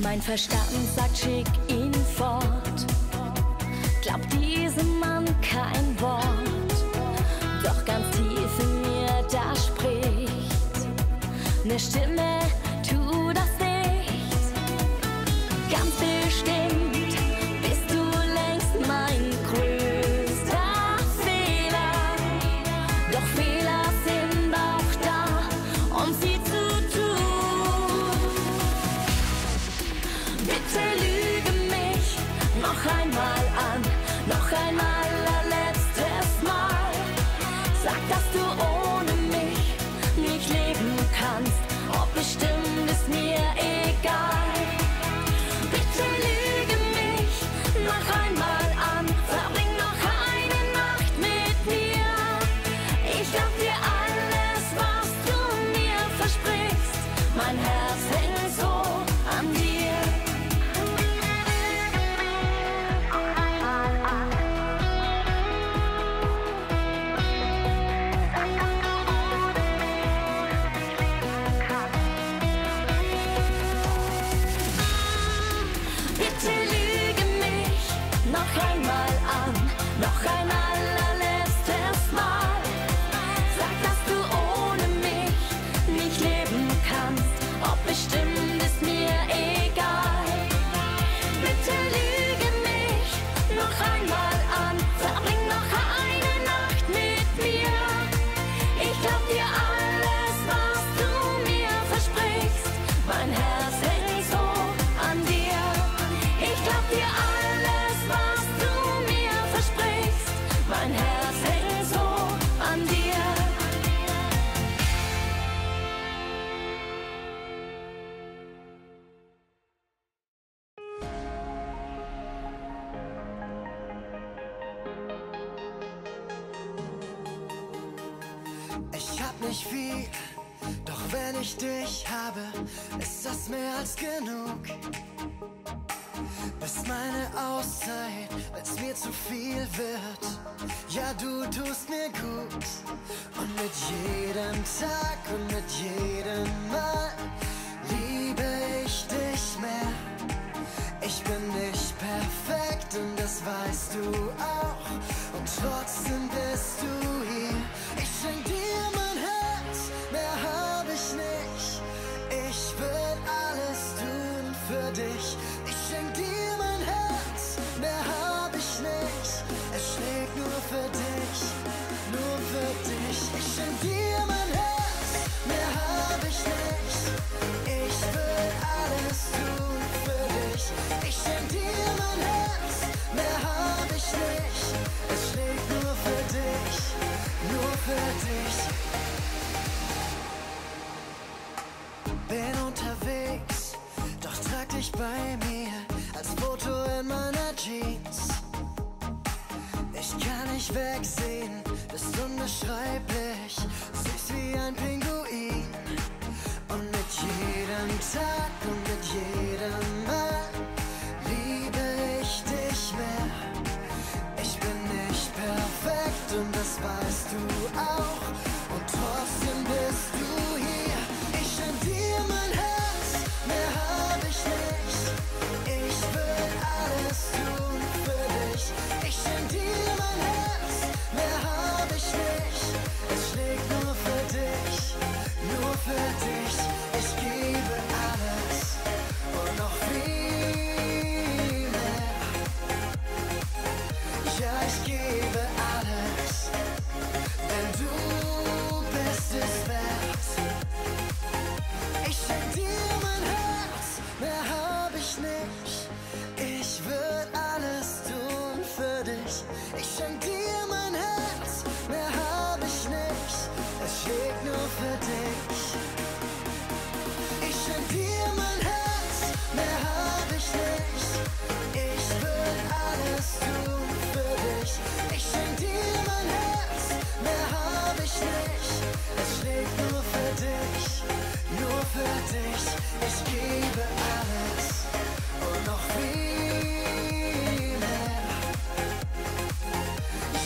Mein Verstand sagt, schick ihn fort. Glaub diesem Mann kein Wort, doch ganz tief in mir da spricht eine Stimme, tu das nicht. Ganz bestimmt bist du längst mein größter Fehler, doch Fehler sind auch da, um sie zu tun. Bitte lüge mich noch einmal an, noch ein allerletztes Mal. Sag, dass du ohne mich nicht leben kannst, ob bestimmt ist mir egal. Bitte lüge mich noch einmal an, verbring noch eine Nacht mit mir. Ich glaub dir alles, was du mir versprichst, mein Herz hängt so an dir. Noch ein allerletztes Mal. Sag, dass du ohne mich nicht leben kannst, ob bestimmt ist mir egal. Bitte lüge mich noch einmal an, verbring noch eine Nacht mit mir. Ich glaub dir alles, was du mir versprichst, mein Herz hängt so an dir. Ich glaub dir alles, was du versprichst, mein Herz hängt so an dir. Ich hab nicht viel, doch wenn ich dich habe, ist das mehr als genug. Bist meine Auszeit, wenn's mir zu viel wird. Ja, du tust mir gut. Und mit jedem Tag und mit jedem Mal liebe ich dich mehr. Ich bin nicht perfekt und das weißt du auch. Und trotzdem bist du hier. Ich schenk dir mein Herz, mehr hab ich nicht. Ich würd alles tun für dich. Ich schenk dir mein Herz, mehr hab ich nicht. Es schlägt nur für dich, nur für dich. Ich schenk dir mein Herz, mehr hab ich nicht. Ich will alles tun für dich. Ich schenk dir mein Herz, mehr hab ich nicht. Es schlägt nur für dich, nur für dich. Bin unterwegs, doch trag dich bei mir als Foto in meiner Jeans. Ich kann nicht wegsehen, bist unbeschreiblich, süß wie ein Pinguin. Und mit jedem Tag und mit jedem Mal liebe ich dich mehr. Ich bin nicht perfekt und das weißt du auch. Und trotzdem bist du hier. Ich schenk dir mein Herz, mehr hab ich nicht. Ich will alles tun für dich. Ich schenk dir mein Herz, mehr hab ich nicht. Es schlägt nur für dich, nur für dich. Ich geh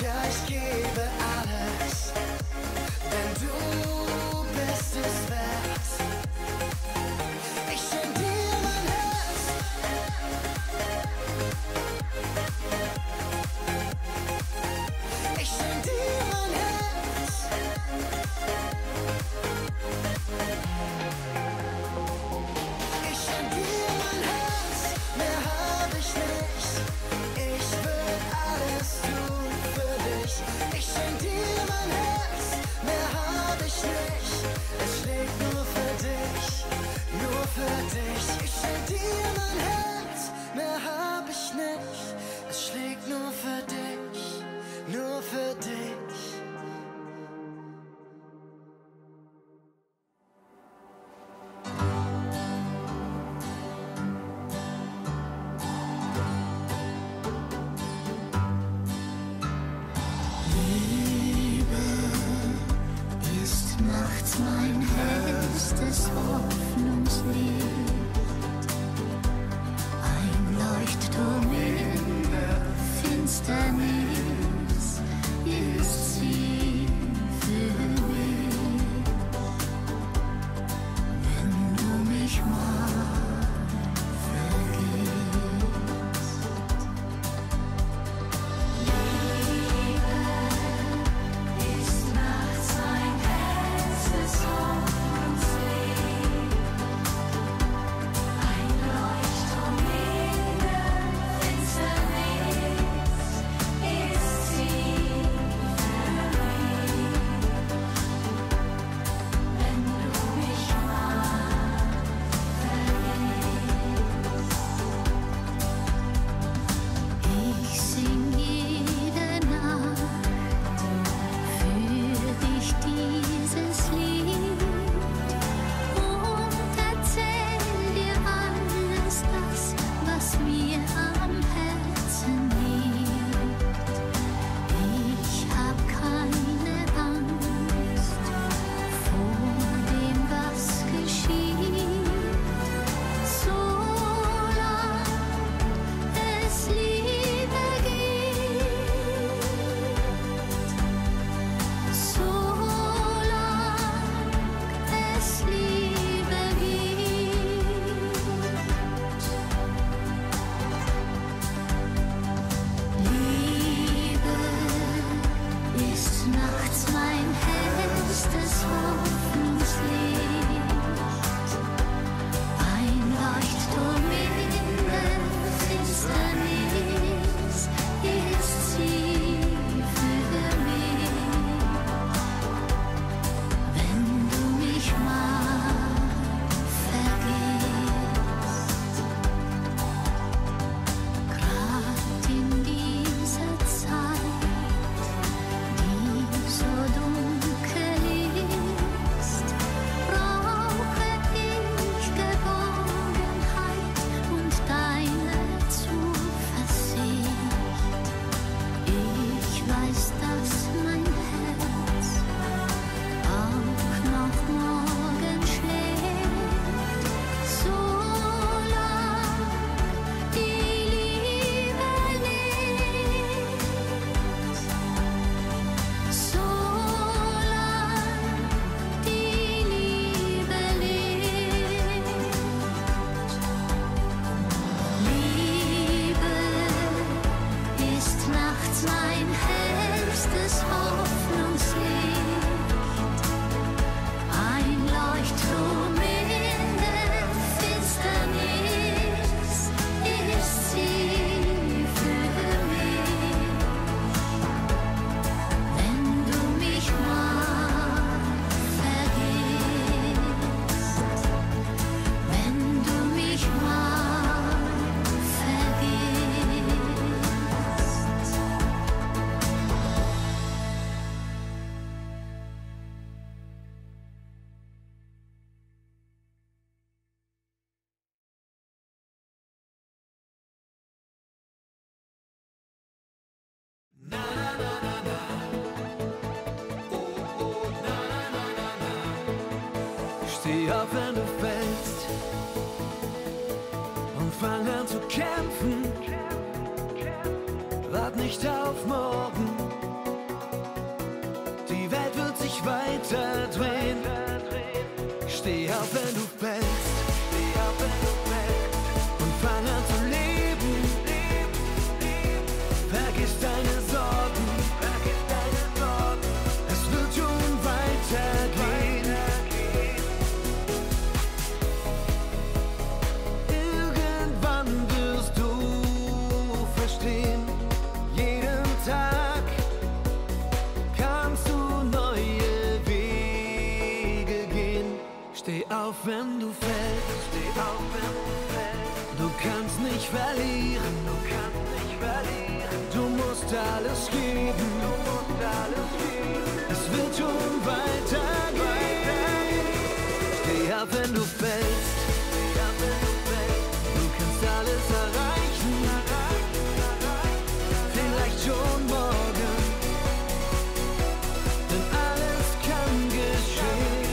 Ja, ich gebe alles, denn du bist es wert. Ich schenk dir mein Herz. Ich schenk dir mein Herz. Ich schenk dir mein Herz, mehr hab ich nicht. Ich will alles tun. Ich schenk dir mein Herz, mehr hab ich nicht. Es schlägt nur für dich, nur für dich. Ich schenk dir mein Herz, mehr hab ich nicht. Es schlägt nur für dich, nur für dich. Steh auf, wenn du fällst, und fang an zu kämpfen. Wart nicht auf morgen. auf, wenn du fällst. Steh auf, wenn du fällst. Du kannst nicht verlieren. Du kannst nicht verlieren. Du musst alles geben. Du musst alles geben. Es wird schon weitergehen. Steh auf, wenn du fällst. Steh auf, wenn du fällst. Du kannst alles erreichen. Erreichen, erreichen. Vielleicht schon morgen. Denn alles kann geschehen.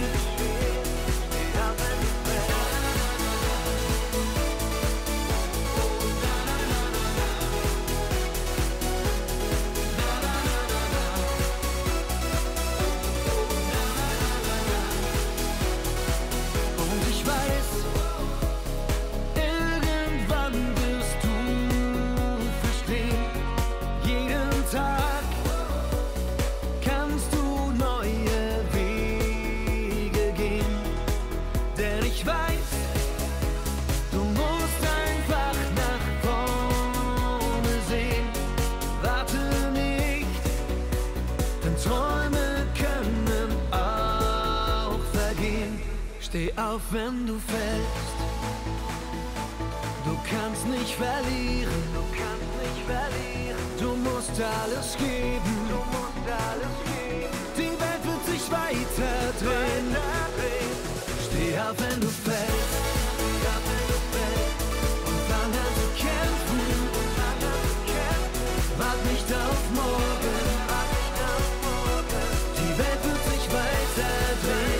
Steh auf, wenn du fällst. Du kannst nicht verlieren. Du kannst nicht verlieren. Du musst alles geben. Du musst alles geben. Die Welt wird sich weiter drehen. Steh auf, wenn du fällst. Steh auf, wenn du fällst. Und fang an zu kämpfen. Und fang an zu kämpfen. Wart nicht auf morgen. Wart nicht auf morgen. Die Welt wird sich weiter drehen.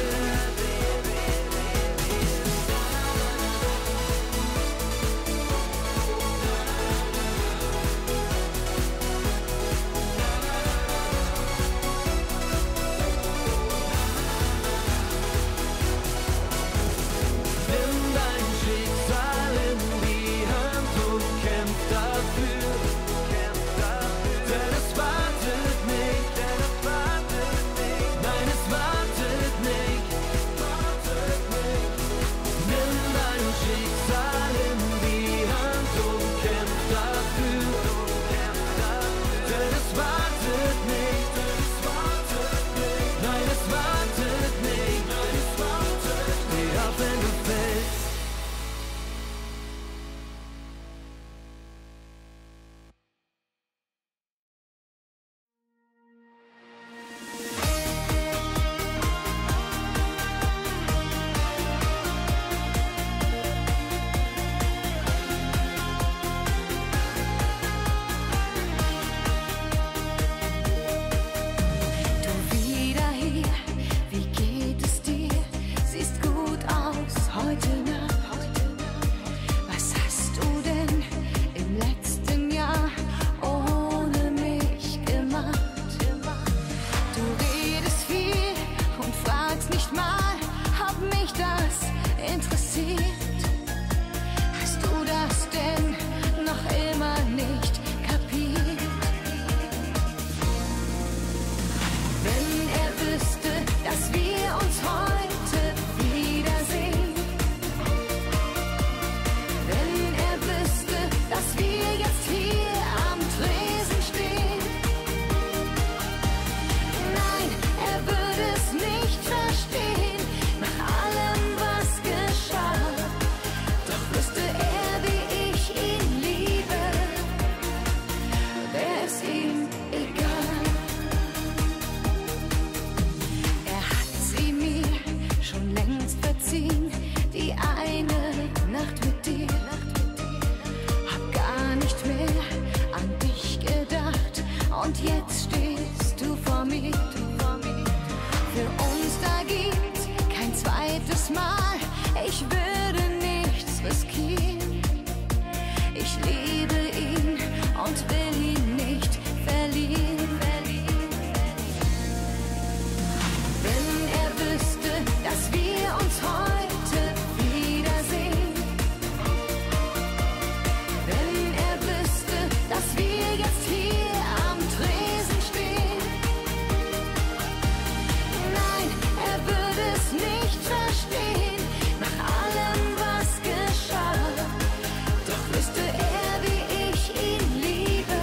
Wüsste er, wie ich ihn liebe.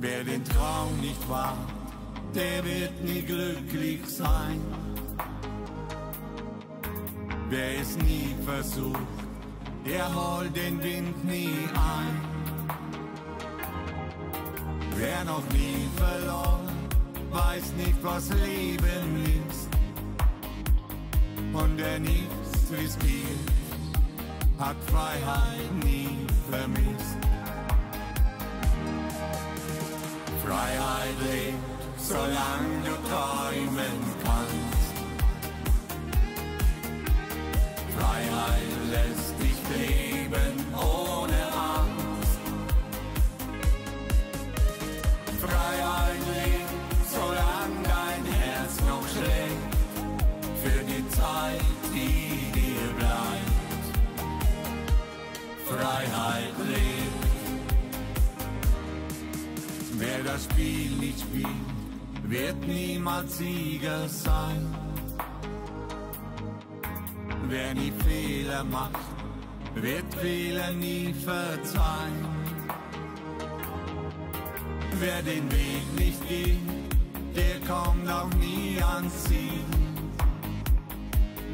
Wer den Traum nicht wagt, der wird nie glücklich sein. Wer es nie versucht, der holt den Wind nie ein. Wer noch nie verloren, weiß nicht, was Leben ist. Und der nichts riskiert, hat Freiheit nie vermisst. Freiheit lebt, solange du träumen kannst. Freiheit lässt dich leben ohne Angst. Freiheit lebt, solange dein Herz noch schlägt, für die Zeit, die dir bleibt. Freiheit lebt. Wer das Spiel nicht spielt, wird niemals Sieger sein. Wer nie Fehler macht, wird Fehler nie verzeihen. Wer den Weg nicht geht, der kommt auch nie ans Ziel.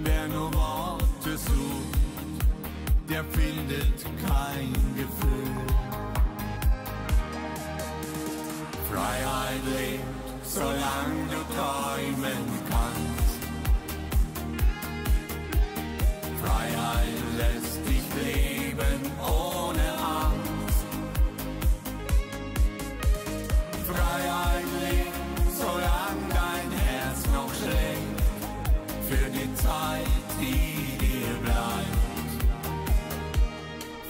Wer nur Worte sucht, der findet kein Gefühl. Freiheit lebt, solange du träumen kannst. Freiheit lässt dich leben ohne Angst. Freiheit lebt, solange dein Herz noch schlägt, für die Zeit, die dir bleibt.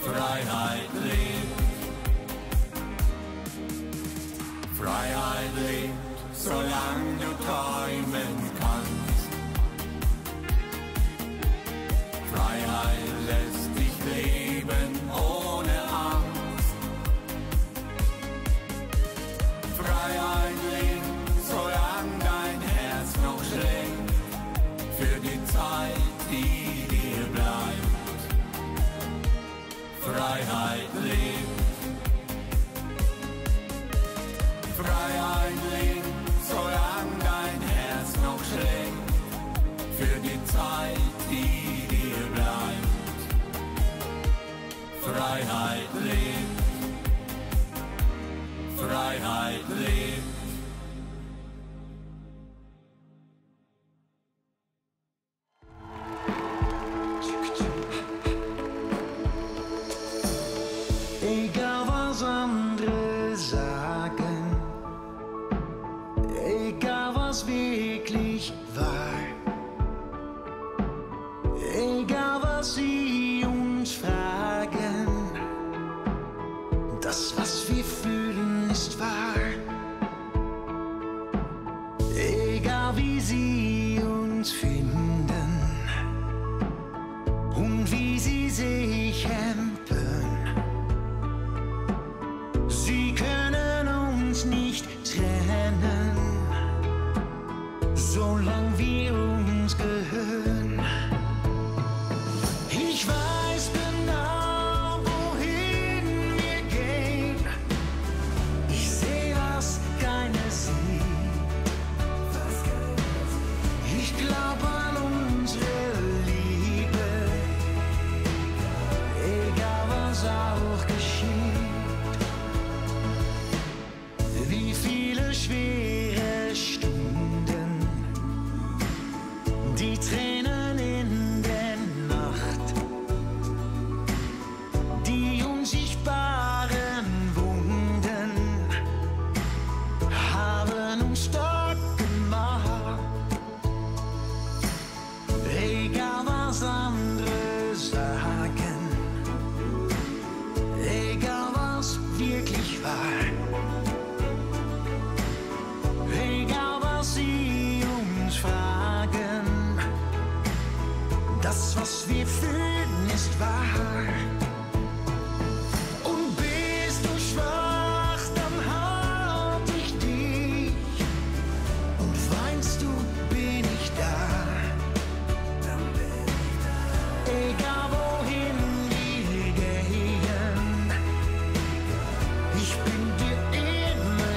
Freiheit lebt. Freiheit lebt, solange du träumen kannst. Freiheit lässt dich leben ohne Angst. Freiheit lebt, solange dein Herz noch schlägt, für die Zeit, die dir bleibt. Freiheit lebt. Freiheit lebt, solange dein Herz noch schlägt, für die Zeit, die dir bleibt. Freiheit lebt, Freiheit lebt. Ich bin dir immer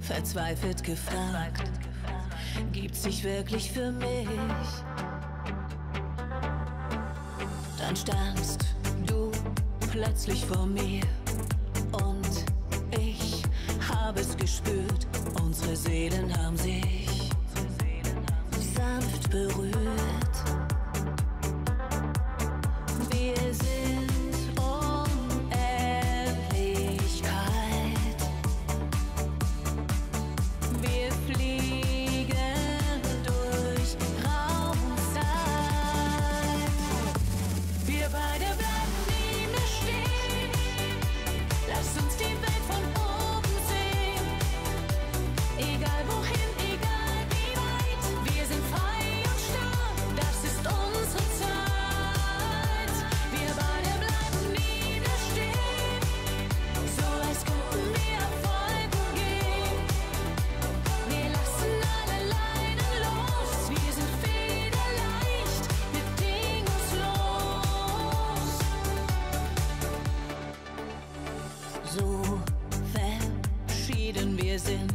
Verzweifelt gefragt, gibt sich wirklich für mich? Dann standst du plötzlich vor mir und ich habe es gespürt, unsere Seelen haben sich sanft berührt. Wir sind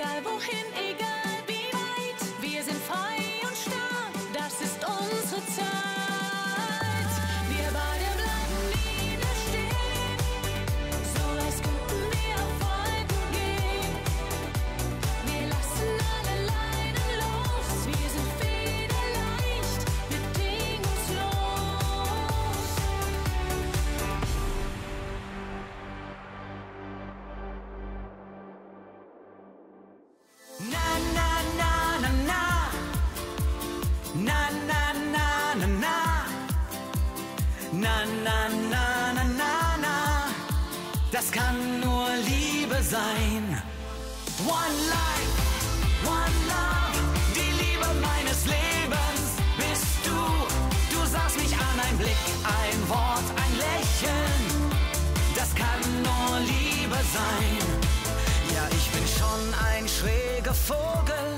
Egal wohin, egal wie weit, wir sind frei und stark, das ist unsere Zeit. Wir beide bleiben nie bestehen, soll es guten wie auf Wolken gehen. Wir lassen alle Leiden los, wir sind federleicht, bedingungslos. Na na na na na, na na na na na, na na na na na na, das kann nur Liebe sein. One life, one love, die Liebe meines Lebens bist du. Du sahst mich an, ein Blick, ein Wort, ein Lächeln, das kann nur Liebe sein. Ja, ich bin schon ein schräger Vogel,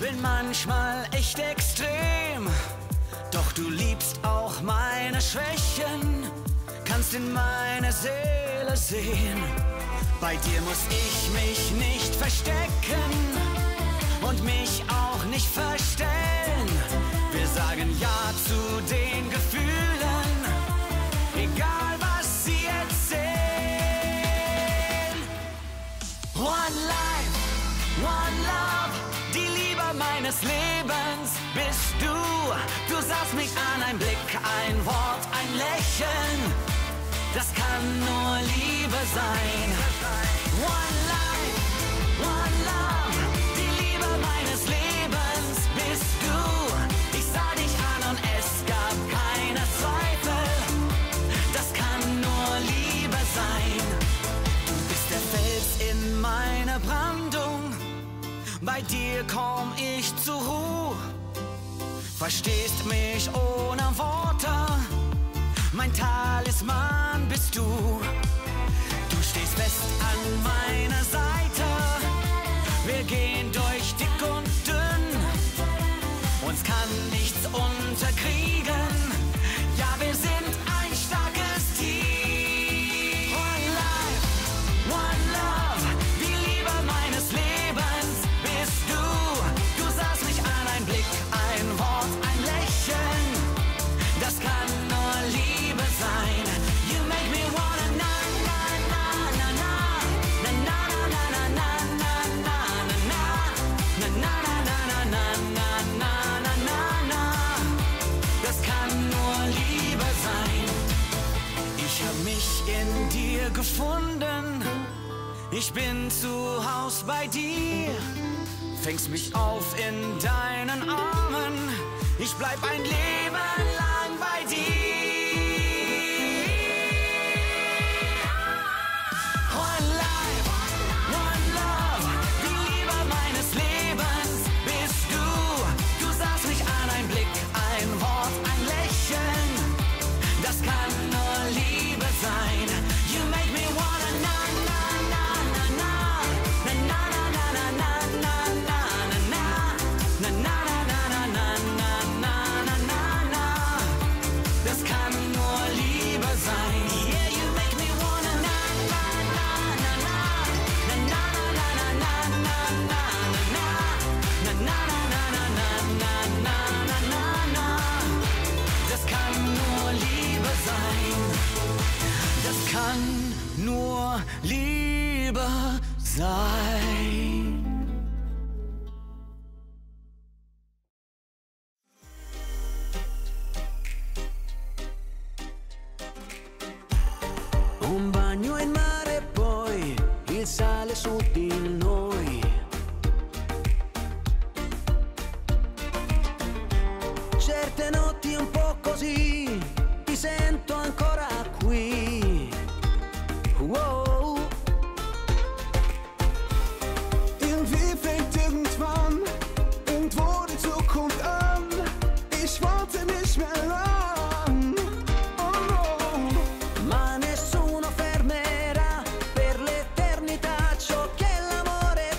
bin manchmal echt extrem. Doch du liebst auch meine Schwächen, kannst in meine Seele sehen. Bei dir muss ich mich nicht verstecken und mich auch nicht verstellen. Wir sagen Ja zu den Gefühlen, egal was sie erzählen. One life, one love, die Liebe meines Lebens bist du. Du sahst mich an, ein Blick, ein Wort, ein Lächeln, das kann nur Liebe sein. One life, one love, die Liebe meines Lebens bist du. Ich sah dich an und es gab keine Zweifel, das kann nur Liebe sein. Du bist der Fels in meiner Brandung, bei dir komm ich zur Ruhe. Verstehst mich ohne Worte, mein Talisman bist du. Du stehst fest an meiner Seite, wir gehen durch dick und dünn, uns kann nichts unterkriegen. Ja, wir sind ein starkes Team. One life, one love, die Liebe meines Lebens bist du. Du sahst mich an, ein Blick, ein Wort, ein Lächeln, das kann nur Liebe sein. You make me wanna na na na na na, na na na na na na na na, na na na na na na na na na na, das kann nur Liebe sein. Ich hab mich in dir gefunden, ich bin zu Haus bei dir. Fängst mich auf in deinen Armen, ich bleib ein Leben lang bei dir. One life, one love, die Liebe meines Lebens bist du. Du sahst mich an, ein Blick, ein Wort, ein Lächeln, das kann nur Liebe sein. You make me wanna na na na na na, na na na na na na na na, na na na na na na na na na na, das kann nur Liebe sein. Yeah, you make me wanna na na na na na, na na na na na na na na, na na na na na na na na na na, das kann nur Liebe sein. Das kann nur Liebe sein. Un bagno in mare, poi il sale su di noi. Certe notti un po' così, ti sento ancora qui. Wow. Irgendwie fängt irgendwann irgendwo die Zukunft an. Ich wollte nicht mehr ran. Oh no. Ma nessuno fermerà per l'eternità ciò che l'amore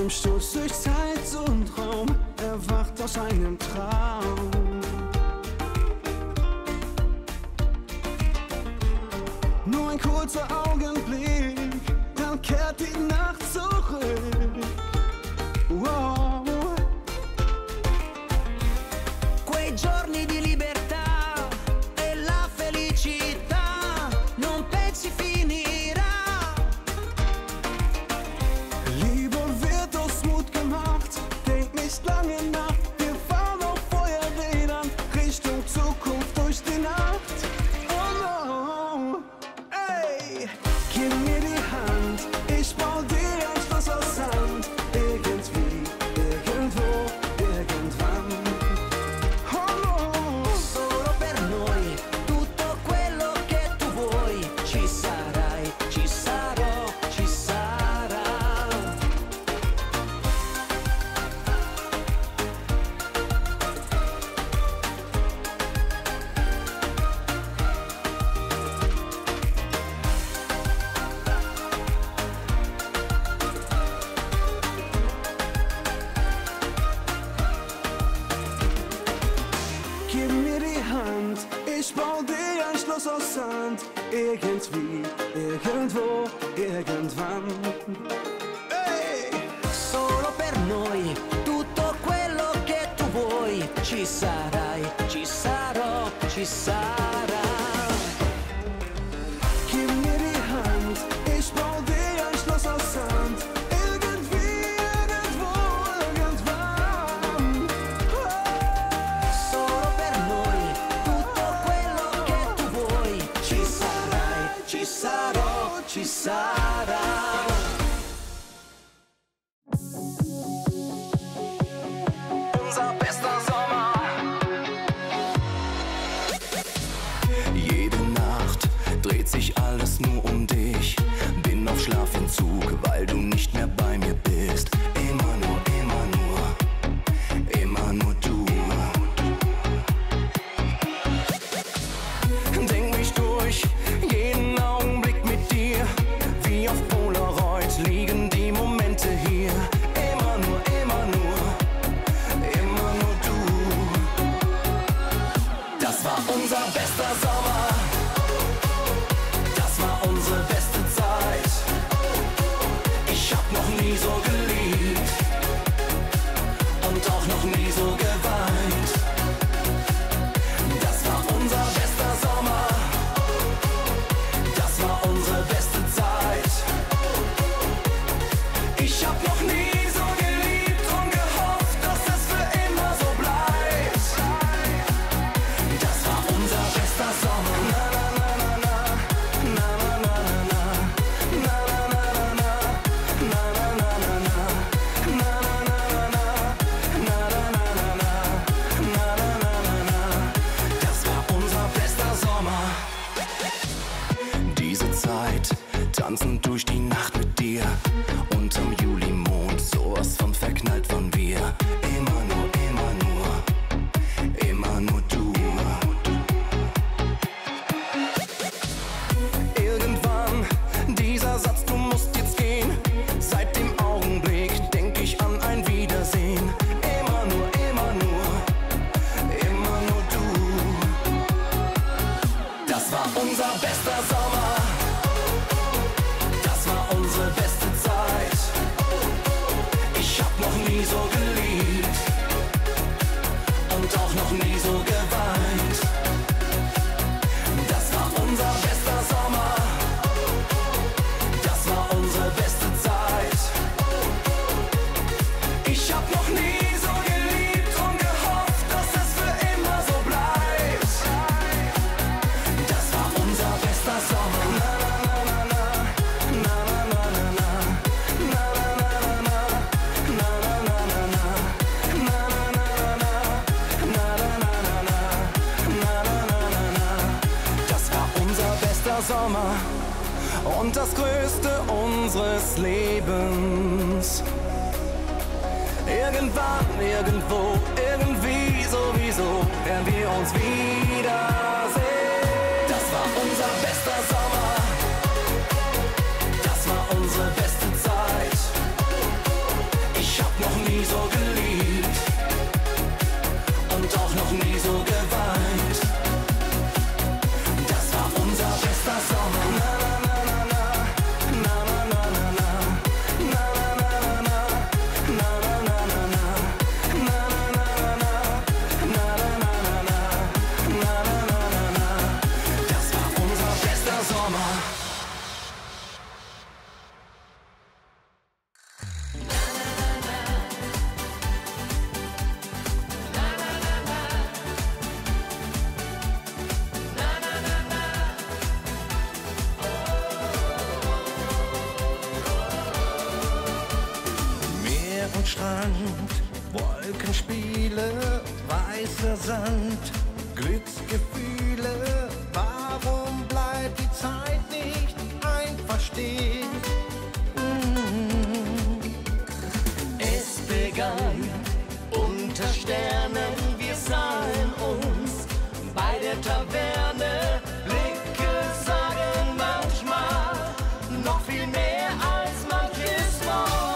Im Sturz durch Zeit und Raum, erwacht aus einem Traum. Nur ein kurzer Augenblick, dann kehrt die Nacht zurück. Wow. Quei giorni di libertà e la felicità non pensi finirà. Liebe wird aus Mut gemacht, denk nicht lange nach. Wir fahren auf Feuerrädern Richtung Zukunft durch die Nacht. Ich baue dir ein Schloss aus Sand, irgendwie, irgendwo, irgendwann. Hey! Solo per noi, tutto quello che tu vuoi, ci sarai, ci sarò, ci sarà. Gib mir die Hand, ich baue dir ein Schloss aus Sand. Unser bester Sommer. Jede Nacht dreht sich alles nur um dich. Bin auf Schlafentzug, weil du nicht mehr bei mir bist. Immer nur, immer nur, immer nur du. Denk mich durch, jeden Augenblick mit dir. Wie auf Polaroid liegen die Momente hier. Immer nur, immer nur, immer nur du. Das war unser bester Sommer. Das war unsere beste Zeit. Ich hab noch nie so geliebt und auch noch nie so geweint. Das war unser bester Sommer. Das war unsere beste Zeit. Ich hab noch nie so geliebt und gehofft, dass es für immer so bleibt. Das war unser bester Sommer. Na na na na na, na na na na, na na na na, na na na na, na na na na. Das war unser bester Sommer. Diese Zeit tanzen durch die Nacht mit dir. Unterm Julimond, sowas von verknallt waren wir. Immer nur, immer nur, immer nur du. Irgendwann, dieser Satz, du musst jetzt gehen. Seit dem Augenblick denk ich an ein Wiedersehen. Immer nur, immer nur, immer nur du. Das war unser bester Sommer. Das war unsere beste Zeit. Ich hab noch nie so geliebt und auch noch nie so geweint. Das war unser bester Sommer. Das war unsere beste Zeit. Ich hab noch nie so geliebt und gehofft, dass es für immer so bleibt. Das war unser bester Sommer. Na, na, na, na, na. Sommer und das Größte unseres Lebens. Irgendwann, irgendwo, irgendwie, sowieso werden wir uns wiedersehen. Das war unser bester Sommer. Das war unsere beste Zeit. nie so geliebt und auch noch nie so geweint. Das war unser bester Song. Na na na na na na na na na na na na na na na na na na na. Das war unser bester Sommer. Strand, Wolkenspiele, weißer Sand, Glücksgefühle. Warum bleibt die Zeit nicht einfach stehen? Mm. Es begann unter Sternen, wir sahen uns bei der Taverne. Blicke sagen manchmal noch viel mehr als manches Mal.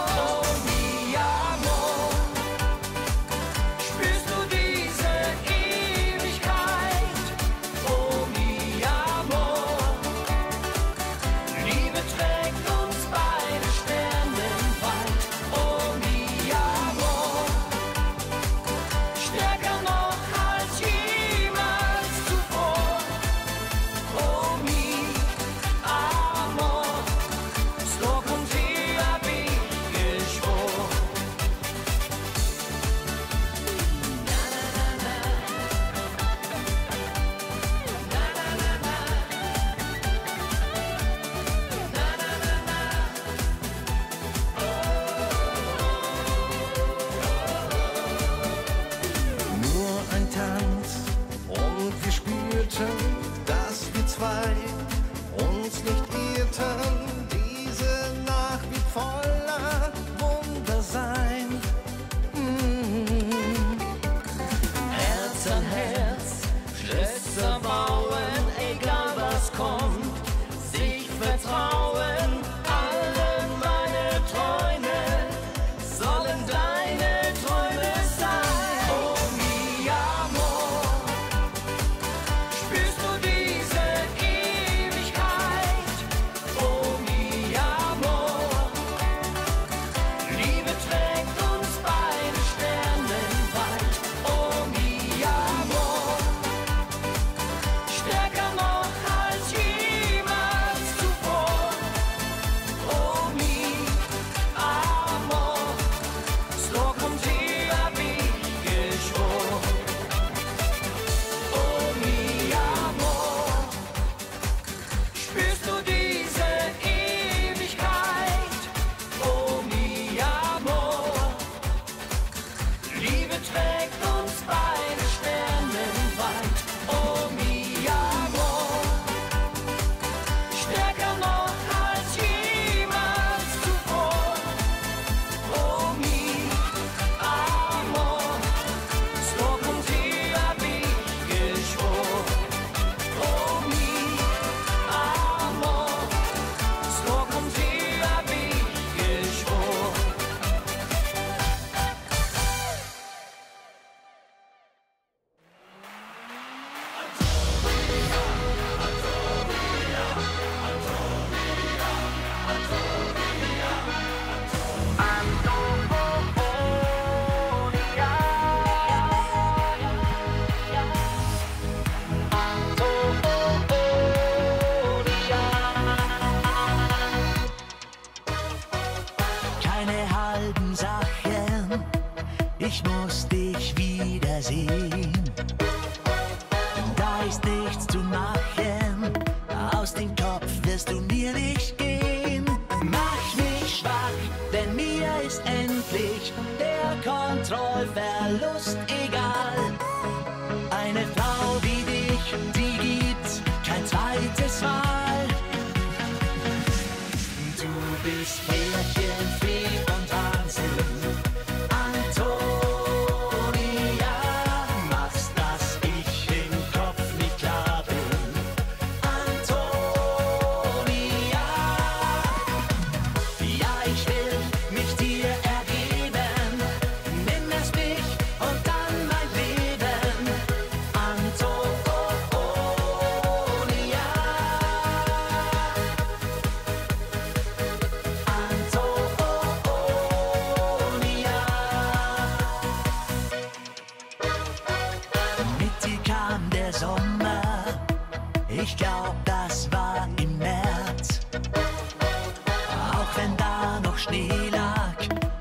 Schnee lag,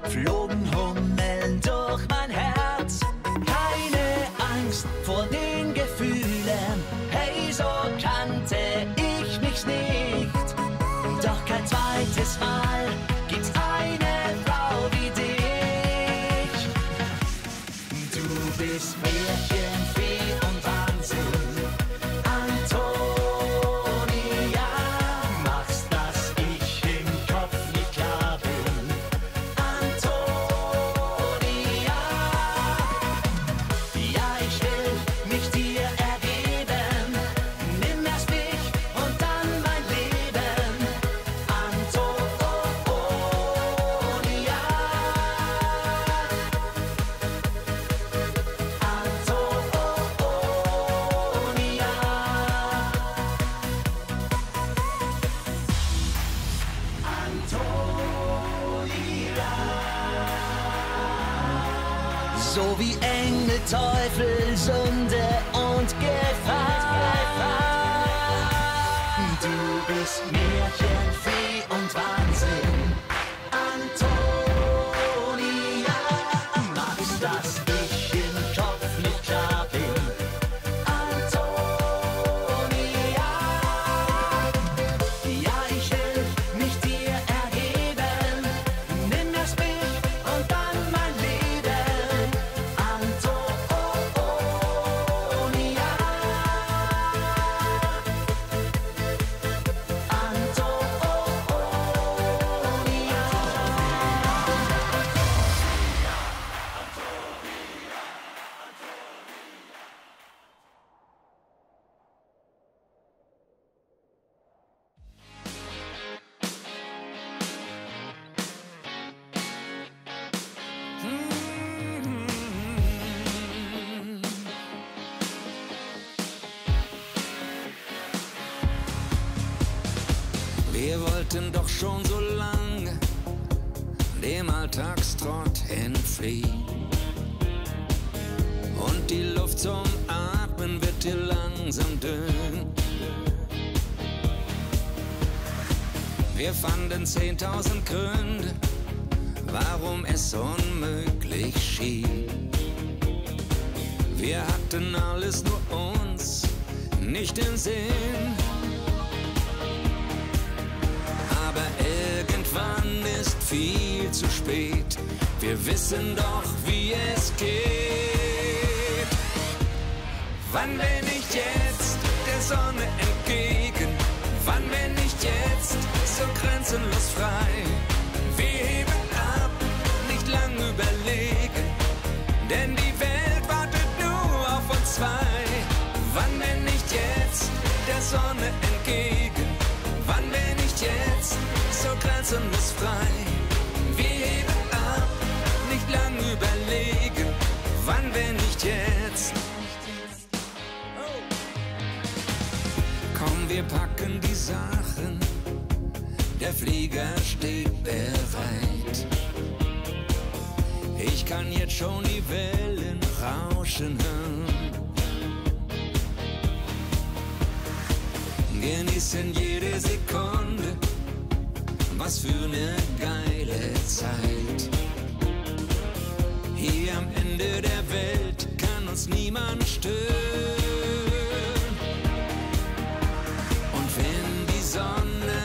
flogen Hummeln durch mein Herz. Keine Angst vor den Gefühlen, hey, so kannte ich mich nicht. Doch kein zweites Mal gibt's eine Frau wie dich. Du bist Märchen, Fee und Wahnsinn. So wie Engel, Teufel, Sünde und Gefahr. Du bist Märchen, Fee und Wahnsinn. Antonia, magst, dass ich im Kopf nicht klar bin. Antonia, ja, ich will mich dir ergeben. Nimm erst mich und dann mein Leben. Wir wollten doch schon so lange dem Alltagstrott entfliehen. Und die Luft zum Atmen wird dir langsam dünn. Wir fanden zehntausend Gründe, warum es unmöglich schien. Wir hatten alles nur uns nicht im Sinn. Aber irgendwann ist viel zu spät. Wir wissen doch, wie es geht. Wann, wenn ich jetzt der Sonne entgegen? Wann, wenn ich jetzt so grenzenlos frei? Wir heben ab, nicht lang überlegen, denn die Welt wartet nur auf uns zwei. Wann, wenn nicht jetzt der Sonne entgegen? Wann, wenn nicht jetzt, so grenzenlos frei? Wir heben ab, nicht lang überlegen. Wann, wenn nicht jetzt? Komm, wir packen die Sachen, der Flieger steht bereit. Ich kann jetzt schon die Wellen rauschen hören. Genießen jede Sekunde, was für eine geile Zeit. Hier am Ende der Welt kann uns niemand stören. Und wenn die Sonne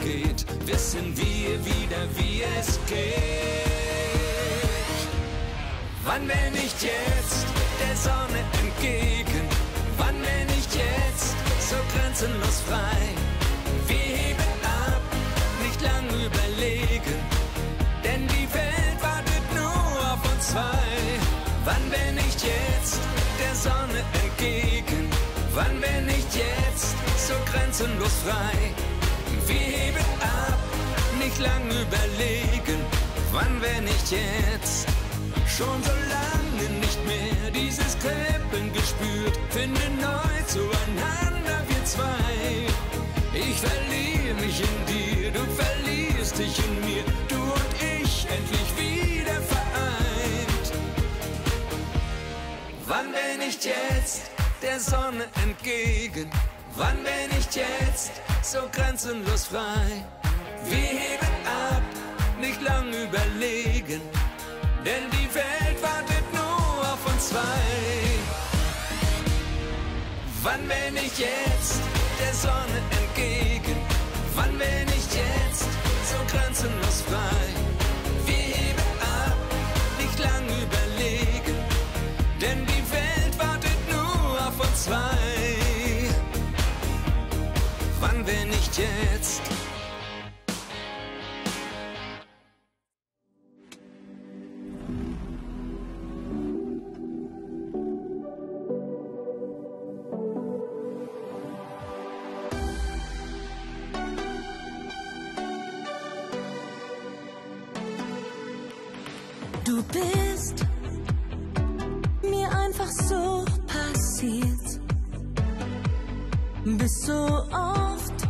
untergeht, wissen wir wieder, wie es geht. Wann, wenn nicht jetzt, der Sonne entgegen? Wann, wenn nicht jetzt, so grenzenlos frei? Wir heben ab, nicht lang überlegen, denn die Welt wartet nur auf uns zwei. Wann, wenn nicht jetzt, der Sonne entgegen? Wann, wenn nicht jetzt, so grenzenlos frei? Wir heben ab, nicht lang überlegen. Wann, wenn nicht jetzt? Schon so lange nicht mehr dieses Treppengespür, finden neu zueinander wir zwei. Ich verliere mich in dir, du verlierst dich in mir, du und ich endlich wieder vereint. Wann, wenn nicht jetzt, der Sonne entgegen? Wann, wenn nicht jetzt, so grenzenlos frei? Wir heben ab, Wann, wenn ich jetzt der Sonne entgegen? Wann, wenn ich jetzt so grenzenlos frei? Wir heben ab, nicht lang überlegen, denn die Welt wartet nur auf uns zwei. Wann, wenn nicht jetzt? Du bist mir einfach so passiert, bist so oft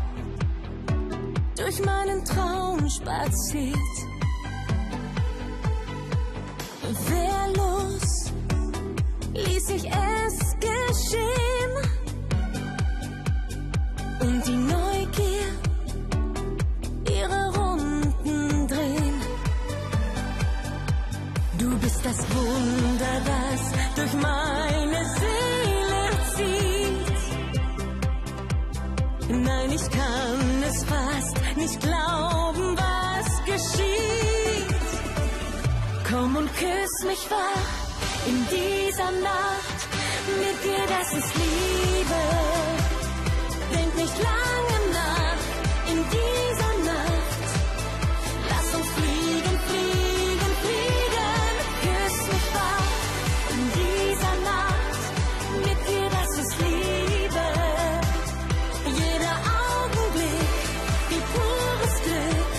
durch meinen Traum spaziert. Wehrlos ließ ich es geschehen und die Neugier ihre Runden drehen. Du bist das Wunder, das durch meine Seele zieht. Nein, ich kann es fast nicht glauben, was geschieht. Komm und küss mich wach in dieser Nacht. Mit dir, das ist Liebe. Denk nicht lange nach in dieser Nacht. Lass uns fliegen, fliegen, fliegen. Küss mich wach in dieser Nacht. Mit dir, das ist Liebe. Jeder Augenblick wie pures Glück.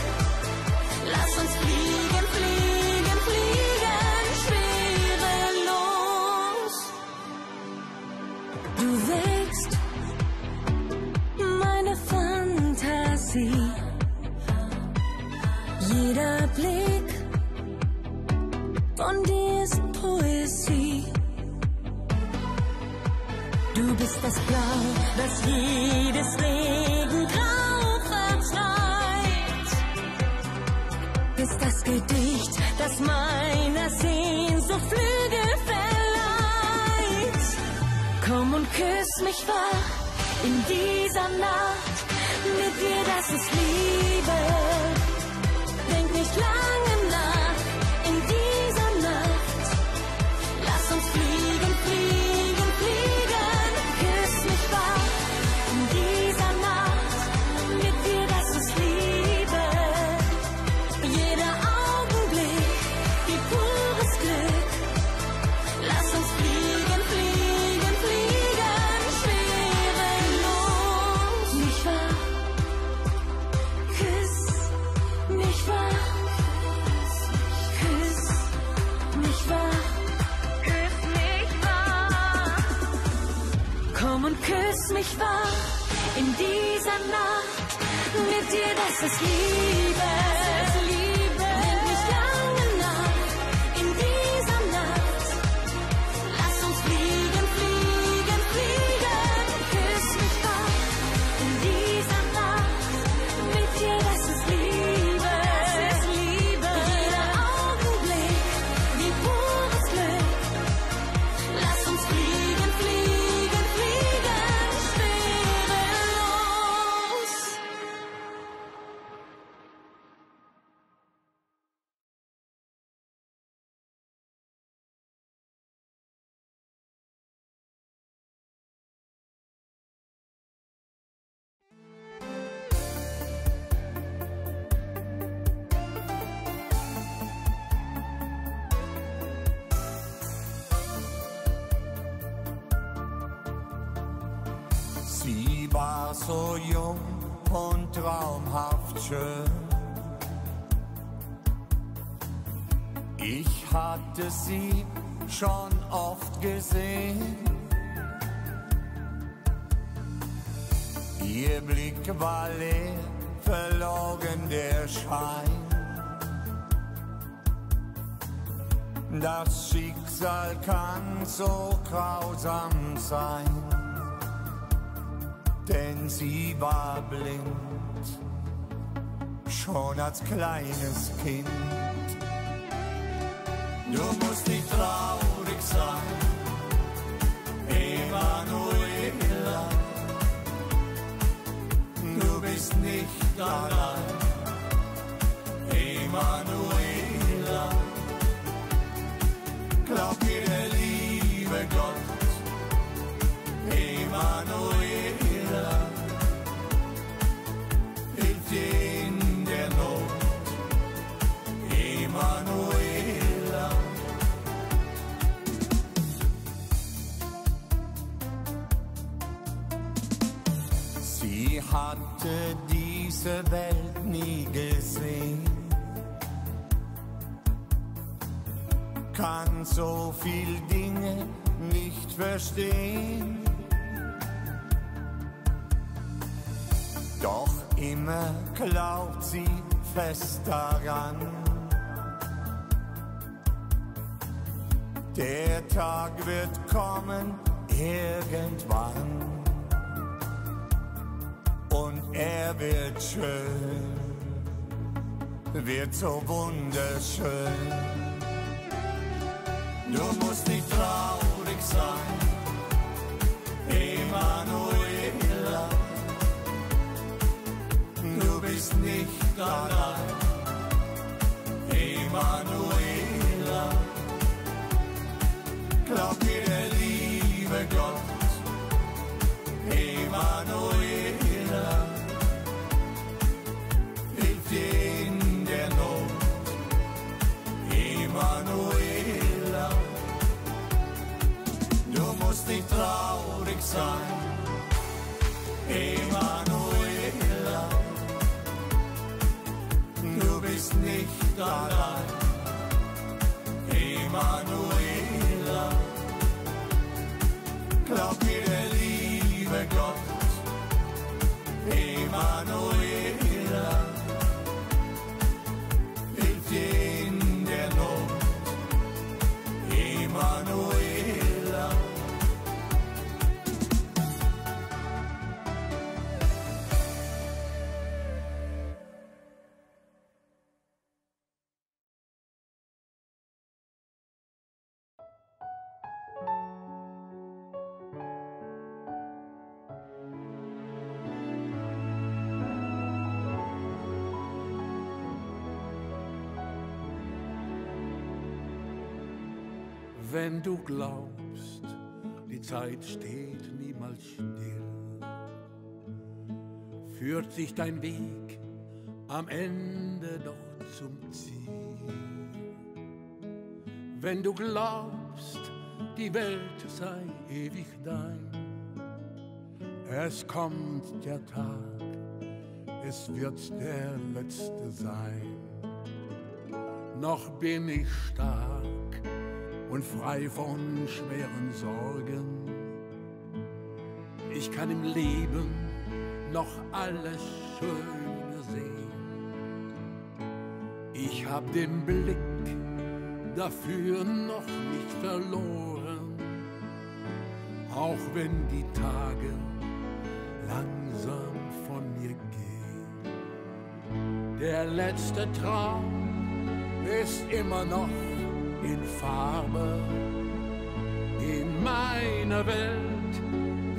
Lass uns fliegen, fliegen, fliegen, schwerelos. Du wächst meine Fantasie. Jeder Blick von dir ist Poesie. Du bist das Blau, das jedes Regengrau vertreibt. Bist das Gedicht, das meiner Sehnsucht Flügel verleiht. Komm und küss mich wach in dieser Nacht. Mit dir, das ist Liebe. Denk nicht lange nach in dieser Nacht. Lass uns fliegen, fliegen, fliegen. Küss mich wach in dieser Nacht. Mit dir, das ist Liebe. Jeder Augenblick wie pures Glück. Lass uns fliegen, fliegen, fliegen, schwerelos. Mich wach, küss mich wach, küss mich wach, küss mich wach. Komm und küss mich wach in dieser Nacht. Mit dir, das ist Liebe. Denk nicht lange nach in dieser Nacht. Lass uns fliegen, fliegen, fliegen. Küss mich wach in dieser Nacht. Mit dir, das ist Liebe. Jeder Augenblick wie pures Glück. Lass uns fliegen, fliegen, fliegen, schwerelos. Sie war so jung und traumhaft schön. Ich hatte sie schon oft gesehen. Ihr Blick war leer, verlogen der Schein. Das Schicksal kann so grausam sein. Denn sie war blind, schon als kleines Kind. Du musst nicht traurig sein, Emanuela. bist nicht allein, Emanuela. Glaub dir, der liebe Gott, Emanuela, hilf dir in der Not, Emanuela. Sie hatte diese Welt nie gesehen, kann so viel Dinge nicht verstehen. Doch immer glaubt sie fest daran, der Tag wird kommen irgendwann, und er wird schön, wird so wunderschön. Du musst nicht traurig sein, Emanuela. Du bist nicht allein, Emanuela. Glaub mir, der liebe Gott, Emanuela, hilf dir in der Not, Emanuela. Du musst nicht traurig sein, Emanuela. Du bist nicht allein, Emanuela. Glaub mir, der liebe Gott, Emanuela, hilf dir in der Not, Emanuela. Wenn du glaubst, die Zeit steht niemals still, führt sich dein Weg am Ende doch zum Ziel. Wenn du glaubst, die Welt sei ewig dein, es kommt der Tag, es wird der letzte sein. Noch bin ich stark und frei von schweren Sorgen. Ich kann im Leben noch alles Schöne sehen. Ich hab den Blick dafür noch nicht verloren, auch wenn die Tage langsam von mir gehen. Der letzte Traum ist immer noch in Farbe, in meiner Welt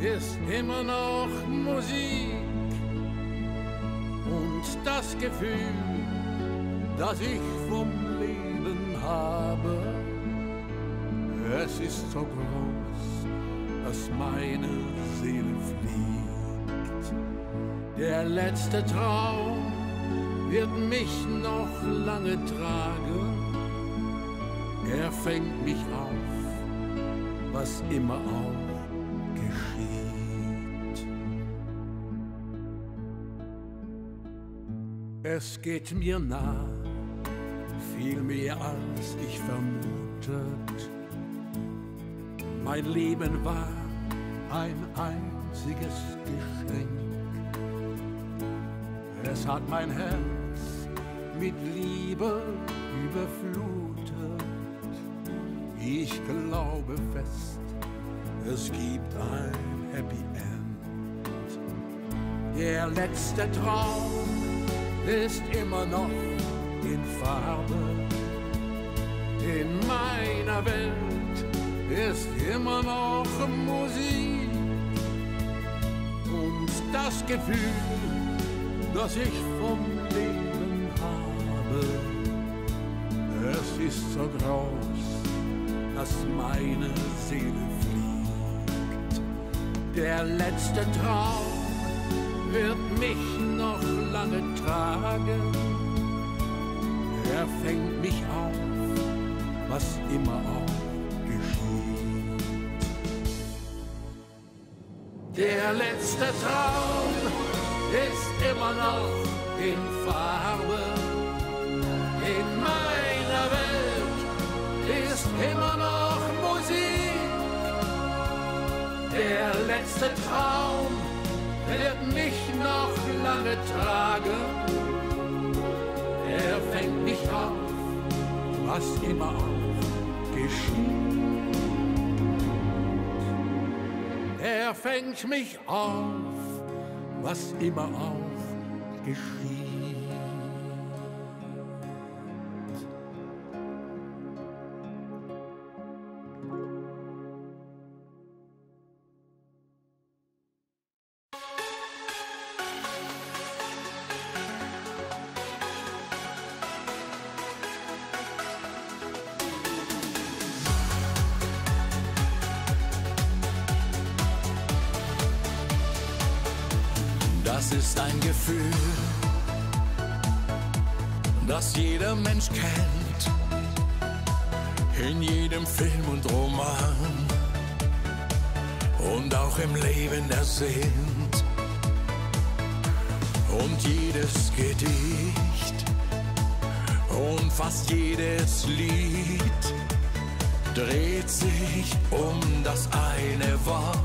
ist immer noch Musik, und das Gefühl, das ich vom Leben habe, es ist so groß, dass meine Seele fliegt. Der letzte Traum wird mich noch lange tragen, er fängt mich auf, was immer auch geschieht. Es geht mir nah, viel mehr als ich vermutet. Mein Leben war ein einziges Geschenk. Es hat mein Herz mit Liebe überflutet. Ich glaube fest, es gibt ein Happy End. Der letzte Traum ist immer noch in Farbe. In meiner Welt ist immer noch Musik. Und das Gefühl, das ich vom Leben habe. Es ist so groß, dass meine Seele fliegt. Der letzte Traum wird mich noch lange tragen. Er fängt mich auf, was immer auch geschieht. Der letzte Traum ist immer noch in Farbe. In meiner Welt ist immer noch Musik. Der letzte Traum wird mich noch lange tragen. Er fängt mich auf, was immer auch geschieht. Er fängt mich auf, was immer auch geschieht. Das ist ein Gefühl, das jeder Mensch kennt, in jedem Film und Roman und auch im Leben ersehnt. Und jedes Gedicht und fast jedes Lied dreht sich um das eine Wort,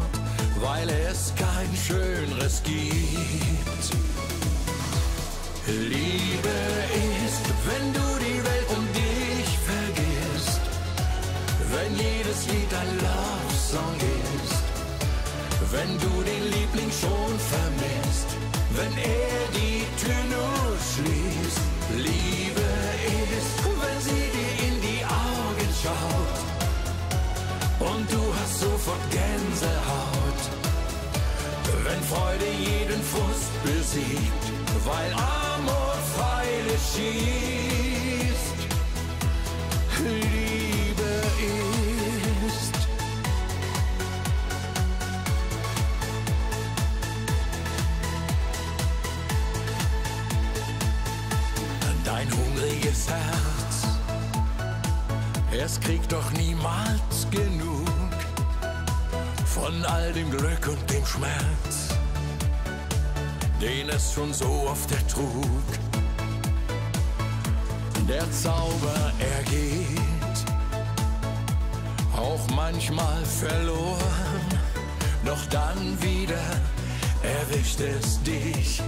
weil es kein schöneres gibt. Liebe ist, wenn du die Welt um dich vergisst, wenn jedes Lied ein Love Song ist, wenn du den Liebling schon vermisst, wenn er die Tür nur schließt. Liebe ist, wenn sie dir in die Augen schaut und du hast sofort Gänsehaut, wenn Freude jeden Frust besiegt, weil Amor Pfeile schießt. Liebe ist, dein hungriges Herz, es kriegt doch niemals genug von all dem Glück und dem Schmerz, den es schon so oft ertrug. Der Zauber ergeht, auch manchmal verloren, doch dann wieder erwischt es dich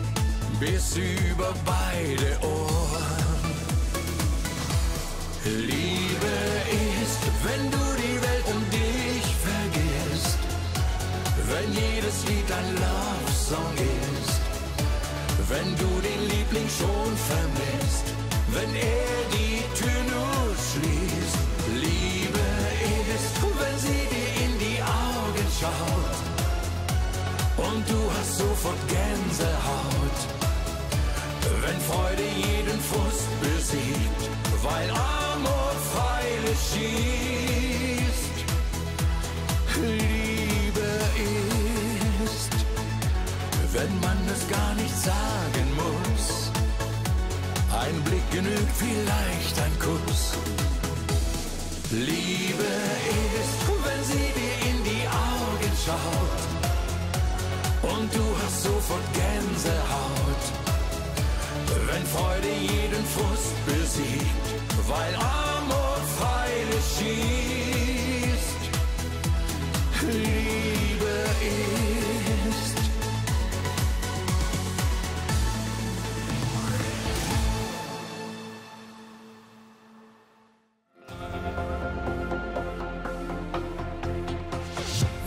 bis über beide Ohren. Liebe ist, wenn du die Welt um dich vergisst, wenn jedes Lied ein Love Song ist, wenn du den Liebling schon vermisst, wenn er die Tür nur schließt. Liebe ist, wenn sie dir in die Augen schaut und du hast sofort Gänsehaut, wenn Freude jeden Frust besiegt, weil Amor Pfeile schießt. Liebe ist, wenn man es gar nicht sagen muss, ein Blick genügt, vielleicht ein Kuss. Liebe ist, wenn sie dir in die Augen schaut und du hast sofort Gänsehaut, wenn Freude jeden Frust besiegt, weil Amor Pfeile schießt. Liebe ist.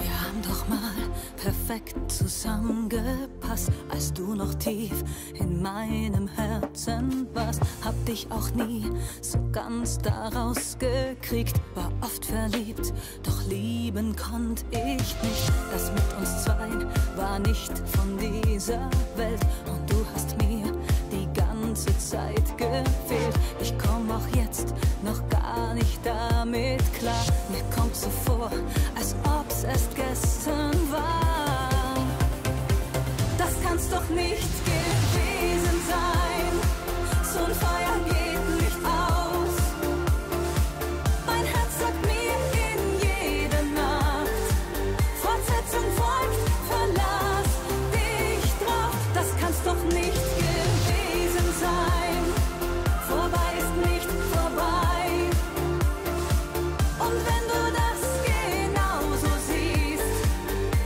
Wir haben doch mal perfekt zusammengepasst, als du noch tief in meinem Herzen warst. Hab dich auch nie so ganz daraus gekriegt, war oft verliebt, doch lieben konnt ich nicht. Das mit uns zweien war nicht von dieser Welt und du hast mir ganze Zeit gefehlt. Ich komm auch jetzt noch gar nicht damit klar. Mir kommt so vor, als ob's erst gestern war. Das kann's doch nicht gewesen sein. So ein Feuer geht nicht aus. Mein Herz sagt mir in jeder Nacht, Fortsetzung folgt, verlass dich drauf. Das kann's doch nicht gewesen sein. Vorbei ist nicht vorbei. Und wenn du das genauso siehst,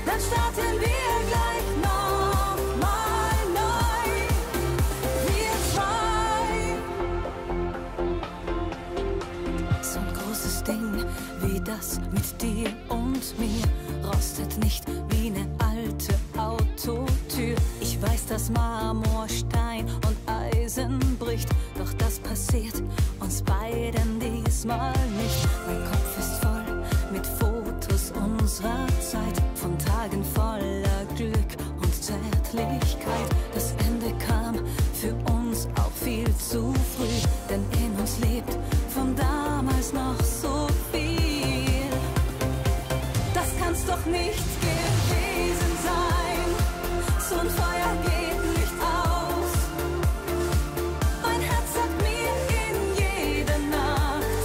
dann starten wir gleich nochmal neu. Wir zwei. So ein großes Ding wie das mit dir und mir rostet nicht wie eine alte Autotür. Ich weiß, dass Marmor, Stein und Eisen bricht, doch das passiert uns beiden diesmal nicht. Mein Kopf ist voll mit Fotos unserer Zeit, von Tagen voller Glück und Zärtlichkeit. Das Ende kam für uns auch viel zu früh, denn in uns lebt von damals noch so viel. Das kann's doch nicht gewesen sein, so ein Feuer geht nicht aus. Mein Herz sagt mir in jeder Nacht,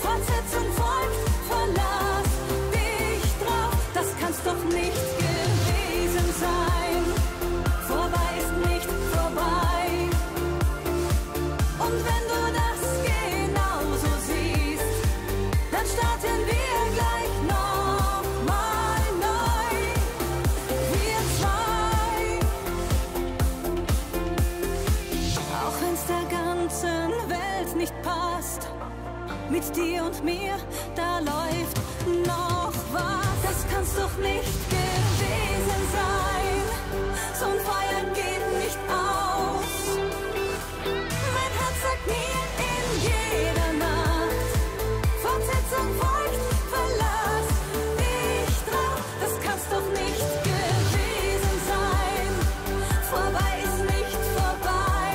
Fortsetzung folgt, verlass dich drauf. Das kann's doch nicht gewesen sein, vorbei ist nicht vorbei. Und wenn du das genauso siehst, dann starten wir gleich nochmal neu. Wir zwei. Auch wenn's der ganzen Welt nicht passt, mit dir und mir, da läuft noch was. Das kann's doch nicht gewesen sein. So ein Feuer geht nicht aus. Mein Herz sagt mir in jeder Nacht, Fortsetzung folgt, verlass dich drauf. Das kann's doch nicht gewesen sein. Vorbei ist nicht vorbei.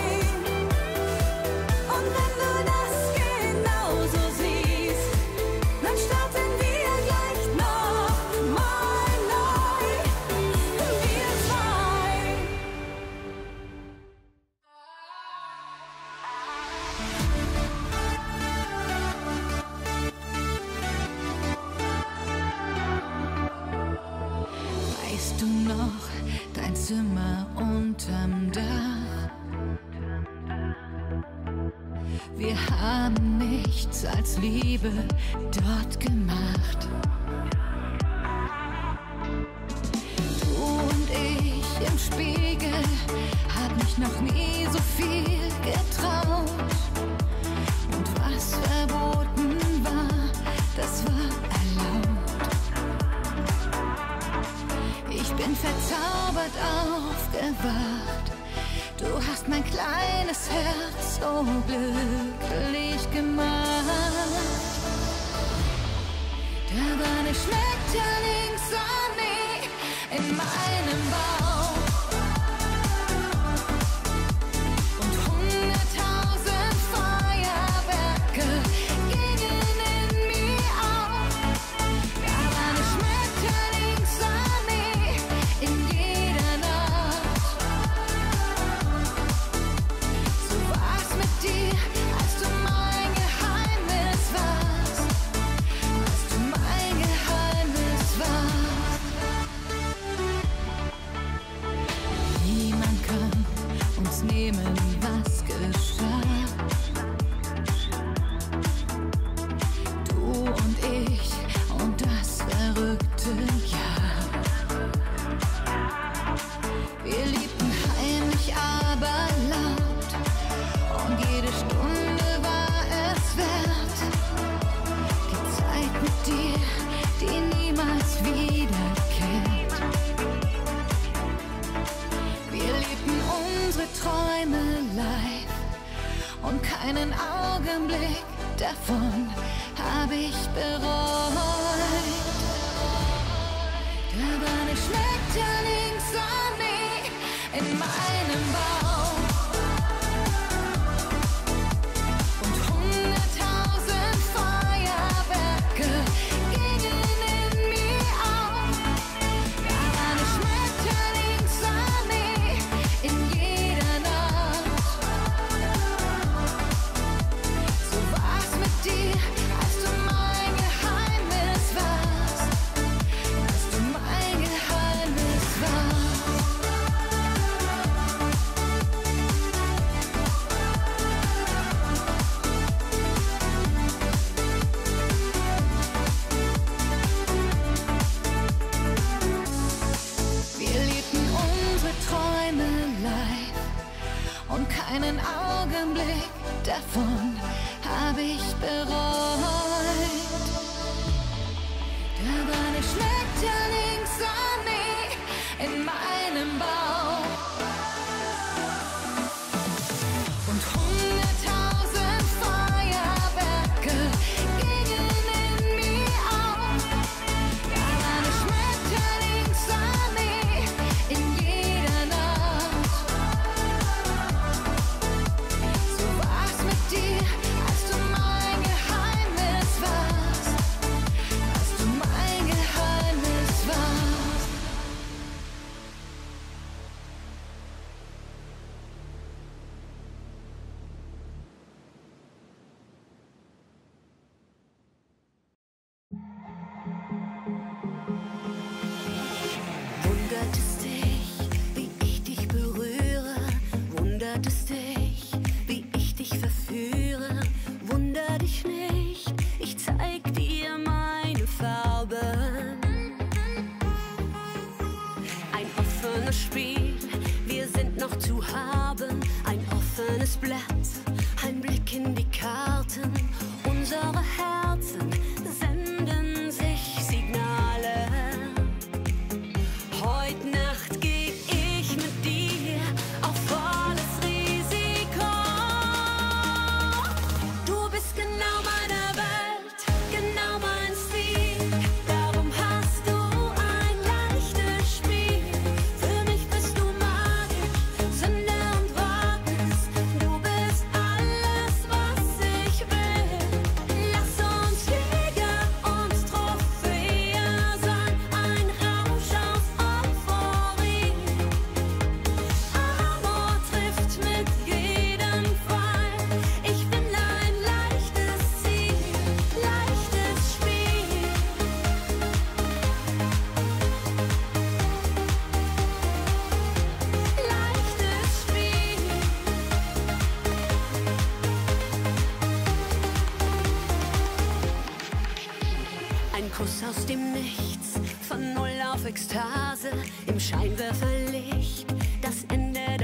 Und wenn du das genauso siehst, dann starten wir gleich nochmal neu. Wir zwei. Weißt du noch, dein Zimmer unterm Dach? Wir haben nichts als Liebe dort gemacht. Du und ich im Spiegel, hab mich noch nie so viel getraut. Und was verboten war, das war erlaubt. Ich bin verzaubert aufgewacht. Du hast mein kleines Herz so glücklich gemacht. Der Wein schmeckt ja links an nie in meinem Bauch. Und hunderttausend Feuerwerke gingen in mir auf. Der Wein schmeckt ja links an nie in jeder Nacht. So war's mit dir, als du mein Geheimnis warst. Als du mein Geheimnis warst. Niemand kann uns nehmen, was geschah. Du und ich und das verrückte Jahr. Wir liebten heimlich, aber laut. Und jede Stunde war es wert. Die Zeit mit dir, die niemals wiederkehrt. Wir lebten unsere Träume live und keinen Augenblick davon habe ich bereut. Der Wein schmeckt ja links an nie in meinem Bauch. ich bereut. Der Wein schmeckt ja links an nie in meinem Bauch. Und hunderttausend Feuerwerke gingen in mir auf. Der Wein schmeckt ja links an nie in jeder Nacht. So war's mit dir.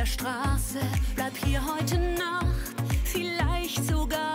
Straße, bleib hier heute Nacht, vielleicht sogar.